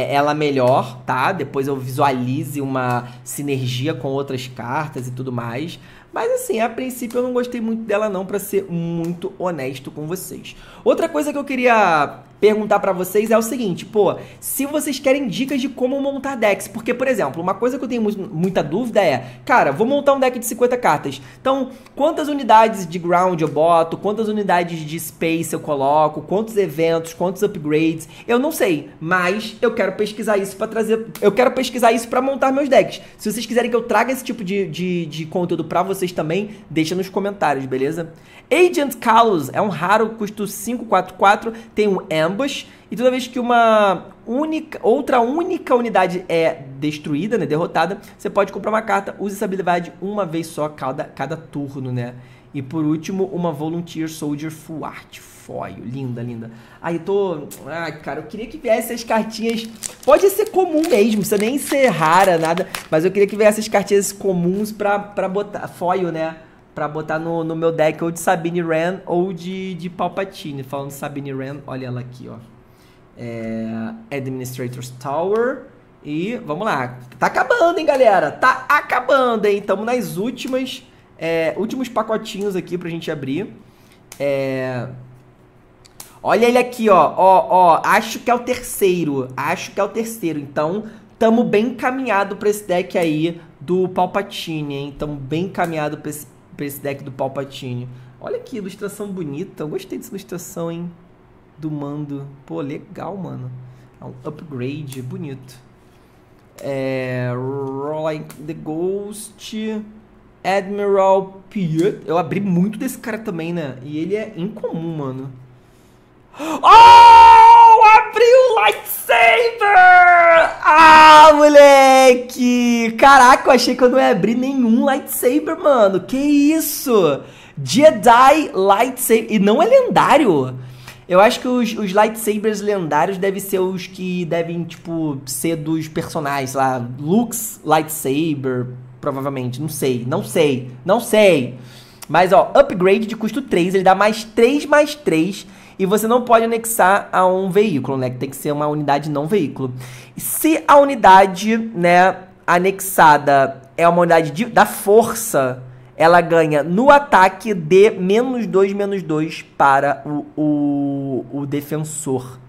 ela melhor, tá? Depois eu visualize uma sinergia com outras cartas e tudo mais. Mas, assim, a princípio eu não gostei muito dela não, pra ser muito honesto com vocês. Outra coisa que eu queria perguntar pra vocês é o seguinte, pô, se vocês querem dicas de como montar decks, porque, por exemplo, uma coisa que eu tenho muita dúvida é, cara, vou montar um deck de 50 cartas, então, quantas unidades de ground eu boto, quantas unidades de space eu coloco, quantos eventos, quantos upgrades, eu não sei, mas eu quero pesquisar isso pra trazer, eu quero pesquisar isso pra montar meus decks. Se vocês quiserem que eu traga esse tipo de conteúdo pra vocês também, deixa nos comentários, beleza? Agent Kalos é um raro, custo 5/4/4, tem um Ambush, e toda vez que outra única unidade é destruída, né, derrotada, você pode comprar uma carta, use essa habilidade uma vez só cada turno, né? E por último, uma Volunteer Soldier Full Art Foil, linda, linda. Aí ai, cara, eu queria que viesse as cartinhas, pode ser comum mesmo, não precisa nem ser rara, nada, mas eu queria que viesse as cartinhas comuns pra botar, foil, né? Pra botar no meu deck ou de Sabine Wren ou de Palpatine. Falando de Sabine Wren, olha ela aqui, ó. Administrator's Tower. E vamos lá. Tá acabando, hein, galera? Tá acabando, hein? Estamos nas últimas... últimos pacotinhos aqui pra gente abrir. Olha ele aqui, ó. Ó. Acho que é o terceiro. Acho que é o terceiro. Então... Tamo bem encaminhado pra esse deck aí do Palpatine, hein? Tamo bem encaminhado pra esse deck do Palpatine. Olha que ilustração bonita. Eu gostei dessa ilustração, hein? Do mando. Pô, legal, mano. É um upgrade bonito. Rolling the Ghost. Admiral Piet. Eu abri muito desse cara também, né? E ele é incomum, mano. Oh! Abri o lightsaber! Ah, moleque! Caraca, eu achei que eu não ia abrir nenhum lightsaber, mano. Que isso? Jedi Lightsaber. E não é lendário. Eu acho que os lightsabers lendários devem ser os que devem, tipo, ser dos personagens lá. Luke's lightsaber, provavelmente. Não sei, não sei, não sei. Mas, ó, upgrade de custo 3. Ele dá +3/+3. E você não pode anexar a um veículo, né? Que tem que ser uma unidade não veículo. Se a unidade, né, anexada é uma unidade da força, ela ganha no ataque de -2/-2 para o defensor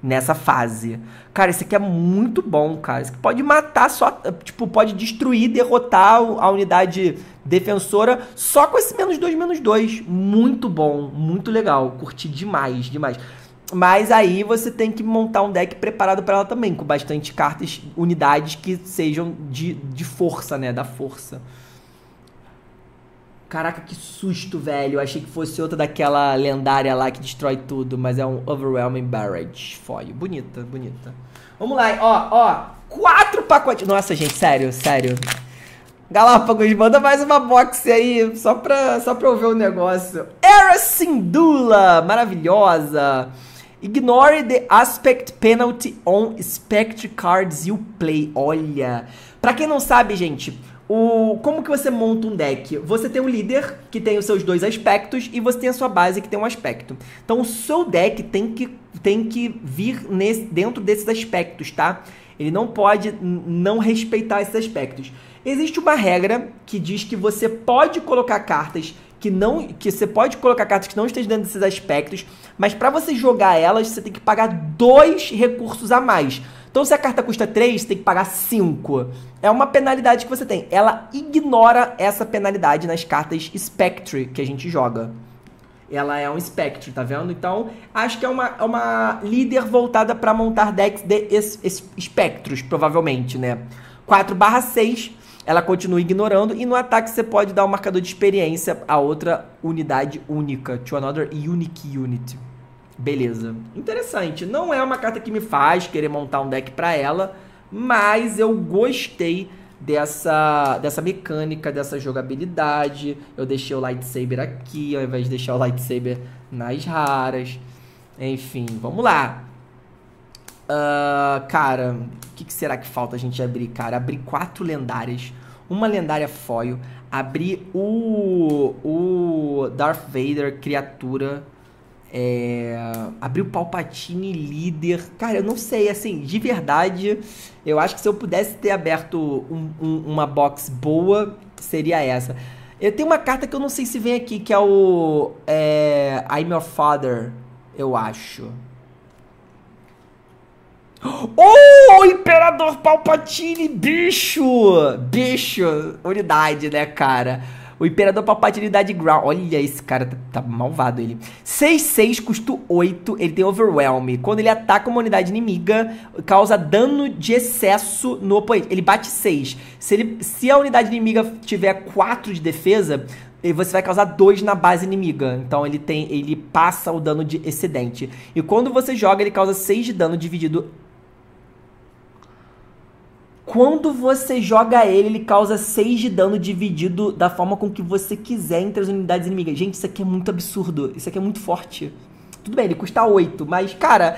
nessa fase. Cara, isso aqui é muito bom, cara. Isso aqui pode matar só... Tipo, pode destruir, derrotar a unidade defensora só com esse -2/-2. Muito bom, muito legal. Curti demais, demais. Mas aí você tem que montar um deck preparado para ela também, com bastante cartas, unidades que sejam de força, né? Da força. Caraca, que susto, velho. Eu achei que fosse outra daquela lendária lá que destrói tudo, mas é um Overwhelming Barrage. Foi. Bonita, bonita. Vamos lá, ó, ó. 4 pacotes. Nossa, gente, sério, sério. Galápagos, manda mais uma box aí, só pra eu ver o negócio. Era Syndulla, maravilhosa. Ignore the aspect penalty on spectre cards you play. Olha, pra quem não sabe, gente, como que você monta um deck? Você tem o líder, que tem os seus 2 aspectos, e você tem a sua base, que tem um aspecto. Então o seu deck tem que vir dentro desses aspectos, tá? Ele não pode não respeitar esses aspectos. Existe uma regra que diz que você pode colocar cartas que não estejam dentro desses aspectos, mas para você jogar elas, você tem que pagar 2 recursos a mais. Então, se a carta custa 3, você tem que pagar 5. É uma penalidade que você tem. Ela ignora essa penalidade nas cartas Spectre que a gente joga. Ela é um Spectre, tá vendo? Então, acho que é uma líder voltada para montar decks de espectros, provavelmente, né? 4/6, ela continua ignorando. E no ataque você pode dar um marcador de experiência a outra unidade única. To another unique unit. Beleza. Interessante. Não é uma carta que me faz querer montar um deck pra ela, mas eu gostei dessa mecânica, dessa jogabilidade. Eu deixei o lightsaber aqui, ao invés de deixar o lightsaber nas raras. Enfim, vamos lá. Cara, o que será que falta a gente abrir, cara? Abrir 4 lendárias, uma lendária foil, abrir o Darth Vader, criatura, abrir o Palpatine, líder. Cara, eu não sei, assim, de verdade, eu acho que se eu pudesse ter aberto uma box boa, seria essa. Eu tenho uma carta que eu não sei se vem aqui, que é o... I'm Your Father, eu acho. Oh, Imperador Palpatine, bicho! Bicho, unidade, né, cara? O Imperador Palpatine dá de ground. Olha, esse cara tá malvado, ele. 6/6, custo 8, ele tem Overwhelm. Quando ele ataca uma unidade inimiga, causa dano de excesso no oponente. Ele bate 6. Se a unidade inimiga tiver 4 de defesa, você vai causar 2 na base inimiga. Então ele passa o dano de excedente. E quando você joga, ele causa 6 de dano dividido... Quando você joga ele causa 6 de dano dividido da forma com que você quiser entre as unidades inimigas. Gente, isso aqui é muito absurdo. Isso aqui é muito forte. Tudo bem, ele custa 8, mas, cara...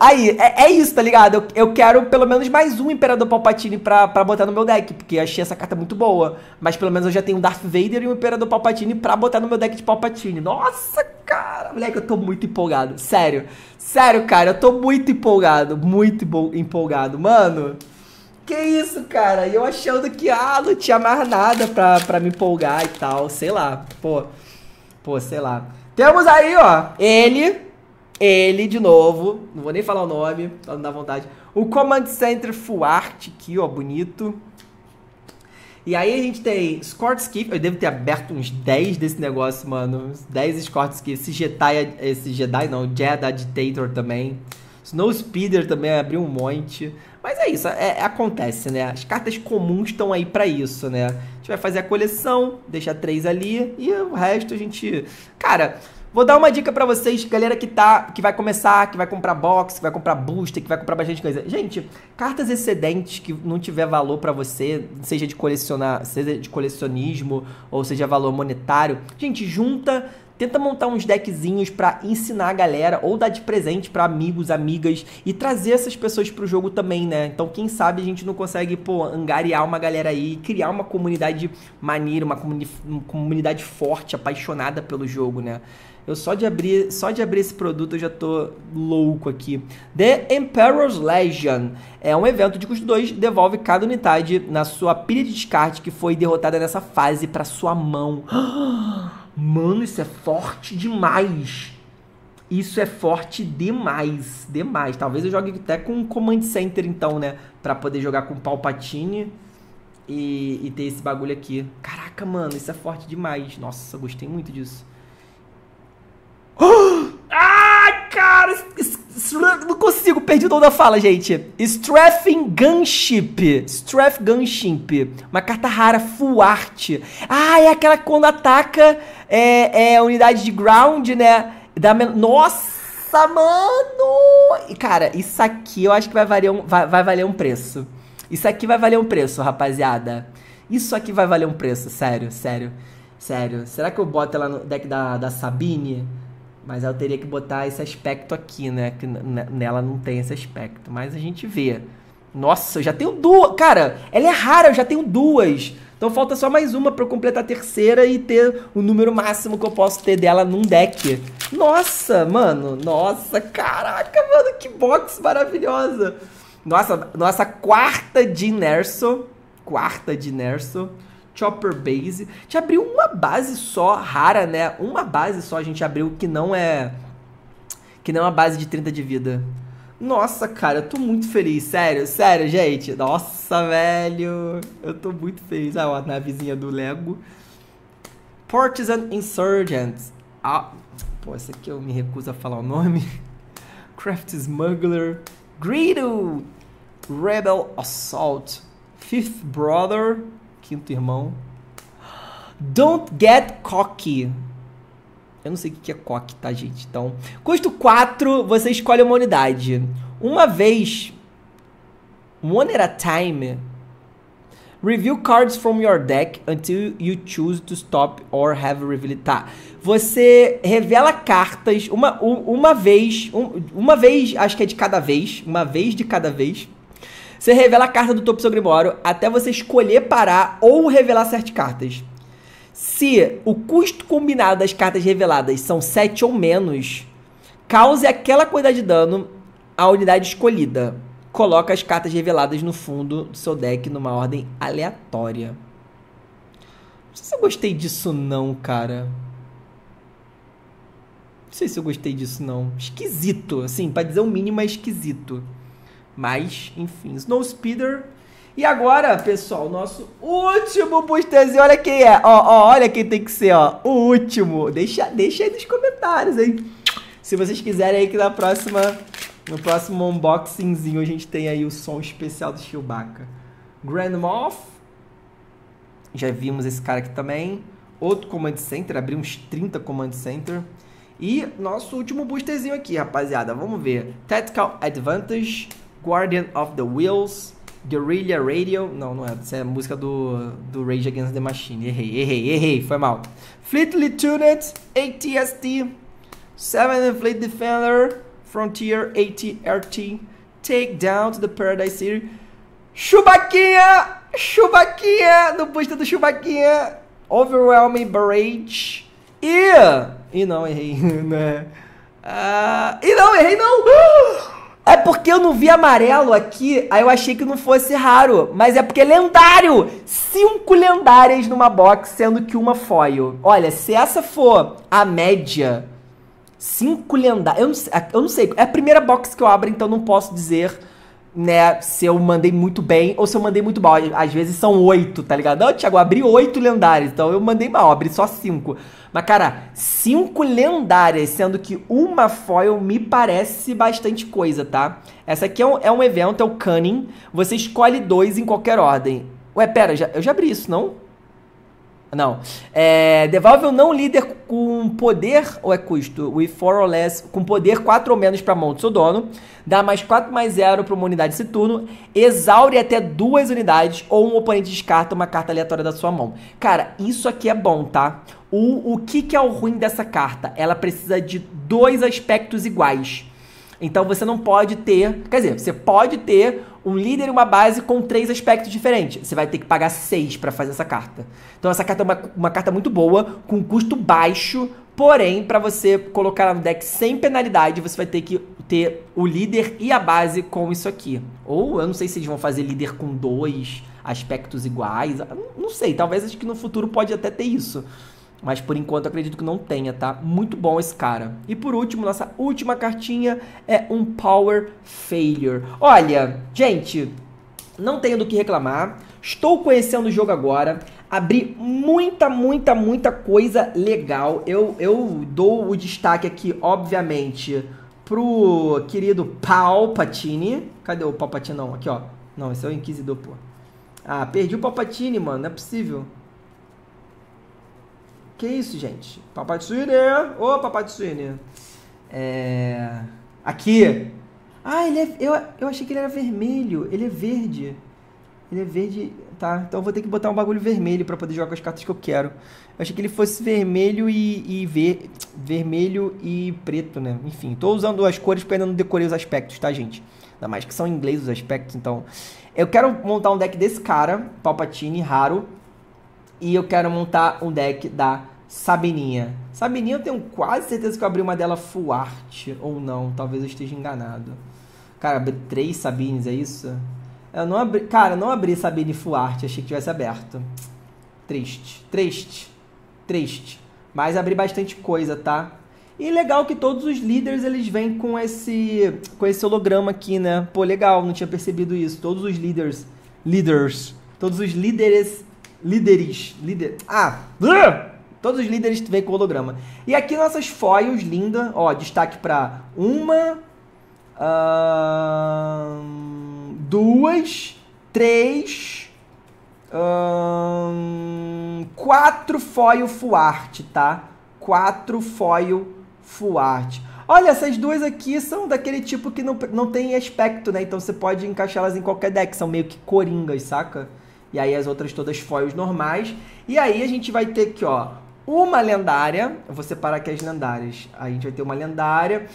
Aí, é isso, tá ligado? Eu quero pelo menos mais um Imperador Palpatine pra botar no meu deck, porque achei essa carta muito boa. Mas pelo menos eu já tenho um Darth Vader e um Imperador Palpatine pra botar no meu deck de Palpatine. Nossa, cara! Moleque, eu tô muito empolgado. Sério. Sério, cara, eu tô muito empolgado. Muito empolgado. Mano... Que isso, cara? E eu achando que, não tinha mais nada pra me empolgar e tal. Sei lá, pô, sei lá. Temos aí, ó, ele de novo. Não vou nem falar o nome, pra não dar vontade. O Command Center Full Art aqui, ó, bonito. E aí a gente tem Escort Skiff. Eu devo ter aberto uns 10 desse negócio, mano. Uns 10 Escort Skiff. Jedi Agitator também. Snow Speeder também abriu um monte. Mas é isso, acontece, né? As cartas comuns estão aí pra isso, né? A gente vai fazer a coleção, deixar 3 ali e o resto a gente... Cara, vou dar uma dica pra vocês, galera que vai começar, que vai comprar box, que vai comprar booster, que vai comprar bastante coisa. Gente, cartas excedentes que não tiver valor pra você, seja de colecionar, seja de colecionismo ou seja valor monetário, gente, junta... Tenta montar uns deckzinhos pra ensinar a galera ou dar de presente pra amigos, amigas e trazer essas pessoas pro jogo também, né? Então, quem sabe a gente não consegue, angariar uma galera aí e criar uma comunidade maneira, uma comunidade forte, apaixonada pelo jogo, né? Eu só de abrir esse produto eu já tô louco aqui. The Emperor's Legion. É um evento de custo 2, devolve cada unidade na sua pilha de descarte que foi derrotada nessa fase pra sua mão. Mano, isso é forte demais. Isso é forte demais, demais. Talvez eu jogue até com um Command Center então, né? Pra poder jogar com Palpatine e ter esse bagulho aqui. Caraca, mano, isso é forte demais. Nossa, eu gostei muito disso. Ah, cara! Não consigo, perdi o dom da fala, gente. Strathing Gunship. Strath Gunship. Uma carta rara, full art. Ah, é aquela que quando ataca é unidade de ground, né? Nossa, mano! Cara, isso aqui eu acho que vai valer um preço. Isso aqui vai valer um preço, rapaziada. Isso aqui vai valer um preço, sério, sério. Sério, será que eu boto ela no deck da Sabine? Mas eu teria que botar esse aspecto aqui, né? Que nela não tem esse aspecto. Mas a gente vê. Nossa, eu já tenho duas. Cara, ela é rara, eu já tenho duas. Então falta só mais uma pra eu completar a terceira e ter o número máximo que eu posso ter dela num deck. Nossa, mano. Nossa, caraca, mano. Que box maravilhosa. Nossa quarta Jyn Erso. Quarta Jyn Erso. Chopper Base. A gente abriu uma base só, rara, né? Uma base só a gente abriu que não é uma base de 30 de vida. Nossa, cara, eu tô muito feliz, sério, sério, gente. Nossa, velho. Eu tô muito feliz. Ah, ó, a navezinha do Lego. Partisan Insurgents. Ah, pô, esse aqui eu me recuso a falar o nome. Craft Smuggler. Greedo. Rebel Assault. Fifth Brother. Quinto irmão. Don't get cocky. Eu não sei o que é cocky, tá, gente? Então, custo 4, você escolhe uma unidade. Uma vez. One at a time. Review cards from your deck until you choose to stop or have revealed. Tá. Você revela cartas uma vez, acho que é de cada vez. Uma vez de cada vez. Você revela a carta do topo do seu grimório até você escolher parar ou revelar 7 cartas. Se o custo combinado das cartas reveladas são 7 ou menos, cause aquela quantidade de dano à unidade escolhida. Coloca as cartas reveladas no fundo do seu deck numa ordem aleatória. Não sei se eu gostei disso não, cara. Não sei se eu gostei disso não. Esquisito, assim, pra dizer o mínimo é esquisito. Mas, enfim, Snow Speeder. E agora, pessoal, nosso último boosterzinho. Olha quem é. Ó, olha quem tem que ser, ó. O último. Deixa aí nos comentários, hein? Se vocês quiserem aí que no próximo unboxingzinho a gente tem aí o som especial do Chewbacca. Grand Moff. Já vimos esse cara aqui também. Outro Command Center. Abri uns 30 Command Center. E nosso último boosterzinho aqui, rapaziada. Vamos ver. Tactical Advantage. Guardian of the Wheels, Guerrilla Radio, não é, essa é a música do Rage Against the Machine, errei, foi mal. Fleetly Tuned, AT-AT, 7th Fleet Defender, Frontier, AT-AT, Take Down to the Paradise City, Chewbacca, no booster do Chewbacca, Overwhelming Barrage, e não, errei não! É porque eu não vi amarelo aqui, aí eu achei que não fosse raro. Mas é porque é lendário! 5 lendárias numa box, sendo que uma foil. Olha, se essa for a média, 5 lendárias... Eu não sei, é a primeira box que eu abro, então não posso dizer, né, se eu mandei muito bem ou se eu mandei muito mal. Às vezes são 8, tá ligado? Não, Thiago, eu abri 8 lendárias, então eu mandei mal, abri só 5. Mas, cara, 5 lendárias, sendo que uma foil me parece bastante coisa, tá? Essa aqui é um evento, é o Cunning. Você escolhe 2 em qualquer ordem. Ué, pera, eu já abri isso, não? Não. É, devolve um não líder com poder, ou é custo? With 4 or less, com poder 4 ou menos para a mão do seu dono. Dá mais 4 mais 0 para uma unidade esse turno. Exaure até 2 unidades ou um oponente descarta uma carta aleatória da sua mão. Cara, isso aqui é bom, tá? O que é o ruim dessa carta? Ela precisa de 2 aspectos iguais. Então você não pode ter... Quer dizer, você pode ter um líder e uma base com 3 aspectos diferentes. Você vai ter que pagar 6 para fazer essa carta. Então essa carta é uma carta muito boa, com custo baixo, Porém, para você colocar ela no deck sem penalidade, você vai ter que ter o líder e a base com isso aqui. Ou eu não sei se eles vão fazer líder com 2 aspectos iguais. Não sei, talvez acho que no futuro pode até ter isso. Mas por enquanto eu acredito que não tenha, tá? Muito bom esse cara. E por último, nossa última cartinha é um Power Failure. Olha, gente, não tenho do que reclamar. Estou conhecendo o jogo agora. Abri muita coisa legal. Eu dou o destaque aqui, obviamente, pro querido Palpatine. Cadê o Palpatine? Não, aqui, ó. Não, esse é o Inquisidor, pô. Ah, perdi o Palpatine, mano. Não é possível. Que isso, gente? Palpatine! Ô, Palpatine! É... Aqui! Ah, ele é... eu achei que ele era vermelho. Ele é verde. Ele é verde... Tá, então eu vou ter que botar um bagulho vermelho pra poder jogar com as cartas que eu quero. Eu achei que ele fosse vermelho vermelho e preto, né? Enfim, tô usando as cores porque ainda não decorei os aspectos, tá, gente? Ainda mais que são em inglês os aspectos, então... Eu quero montar um deck desse cara, Palpatine, raro. E eu quero montar um deck da Sabininha. Sabininha eu tenho quase certeza que eu abri uma dela full art. Ou não, talvez eu esteja enganado. Cara, abri 3 Sabines, é isso? Eu não abri... Cara, eu não abri Sabine full art, achei que tivesse aberto. Triste, triste, triste. Mas abri bastante coisa, tá? E legal que todos os líderes, eles vêm com esse holograma aqui, né? Pô, legal, não tinha percebido isso. Todos os líderes... Todos os líderes... Todos os líderes vêm com holograma. E aqui nossas foils, linda. Ó, destaque pra uma, 2, 3, 4 foil full art, tá? 4 foil full art. Olha, essas duas aqui são daquele tipo que não tem aspecto, né? Então você pode encaixá-las em qualquer deck. São meio que coringas, saca? E aí as outras todas foils normais. E aí a gente vai ter aqui, ó, uma lendária. Eu vou separar aqui as lendárias. Aí a gente vai ter uma lendária.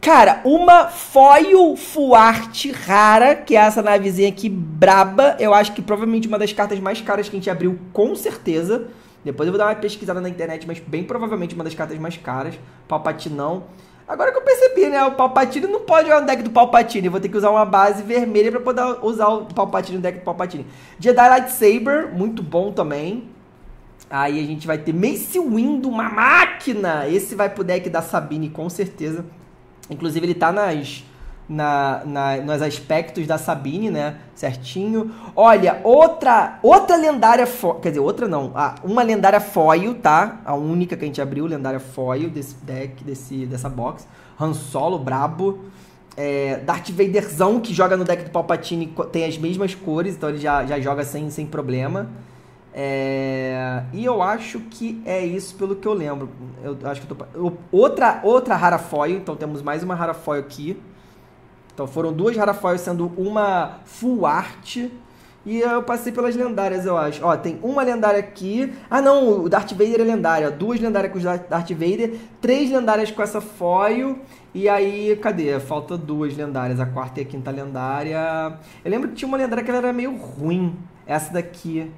Cara, uma foil full art rara, que é essa navezinha aqui braba. Eu acho que provavelmente uma das cartas mais caras que a gente abriu, com certeza. Depois eu vou dar uma pesquisada na internet, mas bem provavelmente uma das cartas mais caras. Palpatine não. Agora que eu percebi, né? O Palpatine não pode jogar no deck do Palpatine. Eu vou ter que usar uma base vermelha pra poder usar o Palpatine no deck do Palpatine. Jedi Lightsaber, muito bom também. Aí a gente vai ter Mace Windu, uma máquina! Esse vai pro deck da Sabine, com certeza. Inclusive, ele tá nos aspectos da Sabine, né? Certinho. Olha, outra lendária foil... Quer dizer, outra não. Ah, uma lendária foil, tá? A única que a gente abriu, lendária foil desse deck, dessa box. Han Solo, brabo. É, Darth Vaderzão, que joga no deck do Palpatine, tem as mesmas cores, então ele já joga sem problema. É, e eu acho que é isso pelo que eu lembro. Eu acho que eu tô... Outra rara foil, então temos mais uma rara foil aqui. Então foram 2 rara foil, sendo uma full art. E eu passei pelas lendárias, eu acho. Ó, tem uma lendária aqui. Ah, não, o Darth Vader é lendária. 2 lendárias com o Darth Vader. 3 lendárias com essa foil. E aí, cadê? Falta 2 lendárias. A 4ª e a 5ª lendária. Eu lembro que tinha uma lendária que ela era meio ruim. Essa daqui.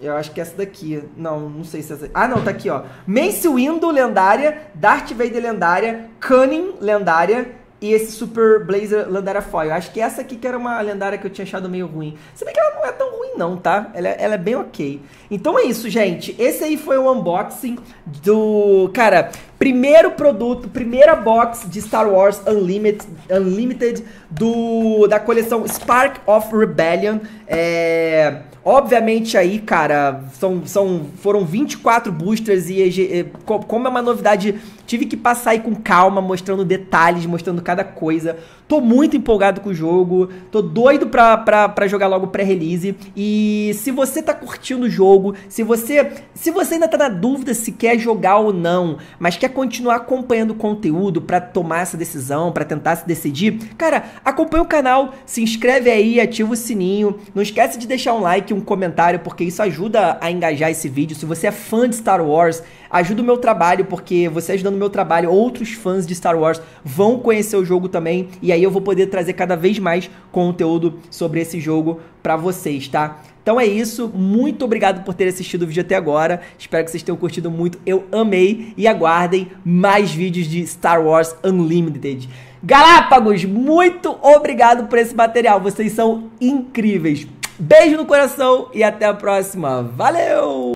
Eu acho que é essa daqui. Não, não sei se é essa... Ah, não, tá aqui, ó. Mace Windu, lendária. Darth Vader, lendária. Cunning, lendária. E esse Super Blazer lendária foil. Acho que essa aqui que era uma lendária que eu tinha achado meio ruim. Se bem que ela não é tão ruim não, tá? Ela é bem ok. Então é isso, gente. Esse aí foi o unboxing do... Cara, primeiro produto, primeira box de Star Wars Unlimited da coleção Spark of Rebellion. É... Obviamente aí, cara, foram 24 boosters e como é uma novidade, tive que passar aí com calma, mostrando detalhes, mostrando cada coisa. Tô muito empolgado com o jogo, tô doido pra jogar logo pré-release. E se você tá curtindo o jogo, se você ainda tá na dúvida se quer jogar ou não, mas quer continuar acompanhando o conteúdo pra tomar essa decisão, pra tentar se decidir, cara, acompanha o canal, se inscreve aí, ativa o sininho, não esquece de deixar um like. aqui um comentário, porque isso ajuda a engajar esse vídeo. Se você é fã de Star Wars, ajuda o meu trabalho, porque você ajudando o meu trabalho, outros fãs de Star Wars vão conhecer o jogo também, e aí eu vou poder trazer cada vez mais conteúdo sobre esse jogo pra vocês, tá? Então é isso, muito obrigado por ter assistido o vídeo até agora, espero que vocês tenham curtido muito, eu amei, e aguardem mais vídeos de Star Wars Unlimited. Galápagos, muito obrigado por esse material, vocês são incríveis, beijo no coração e até a próxima, valeu!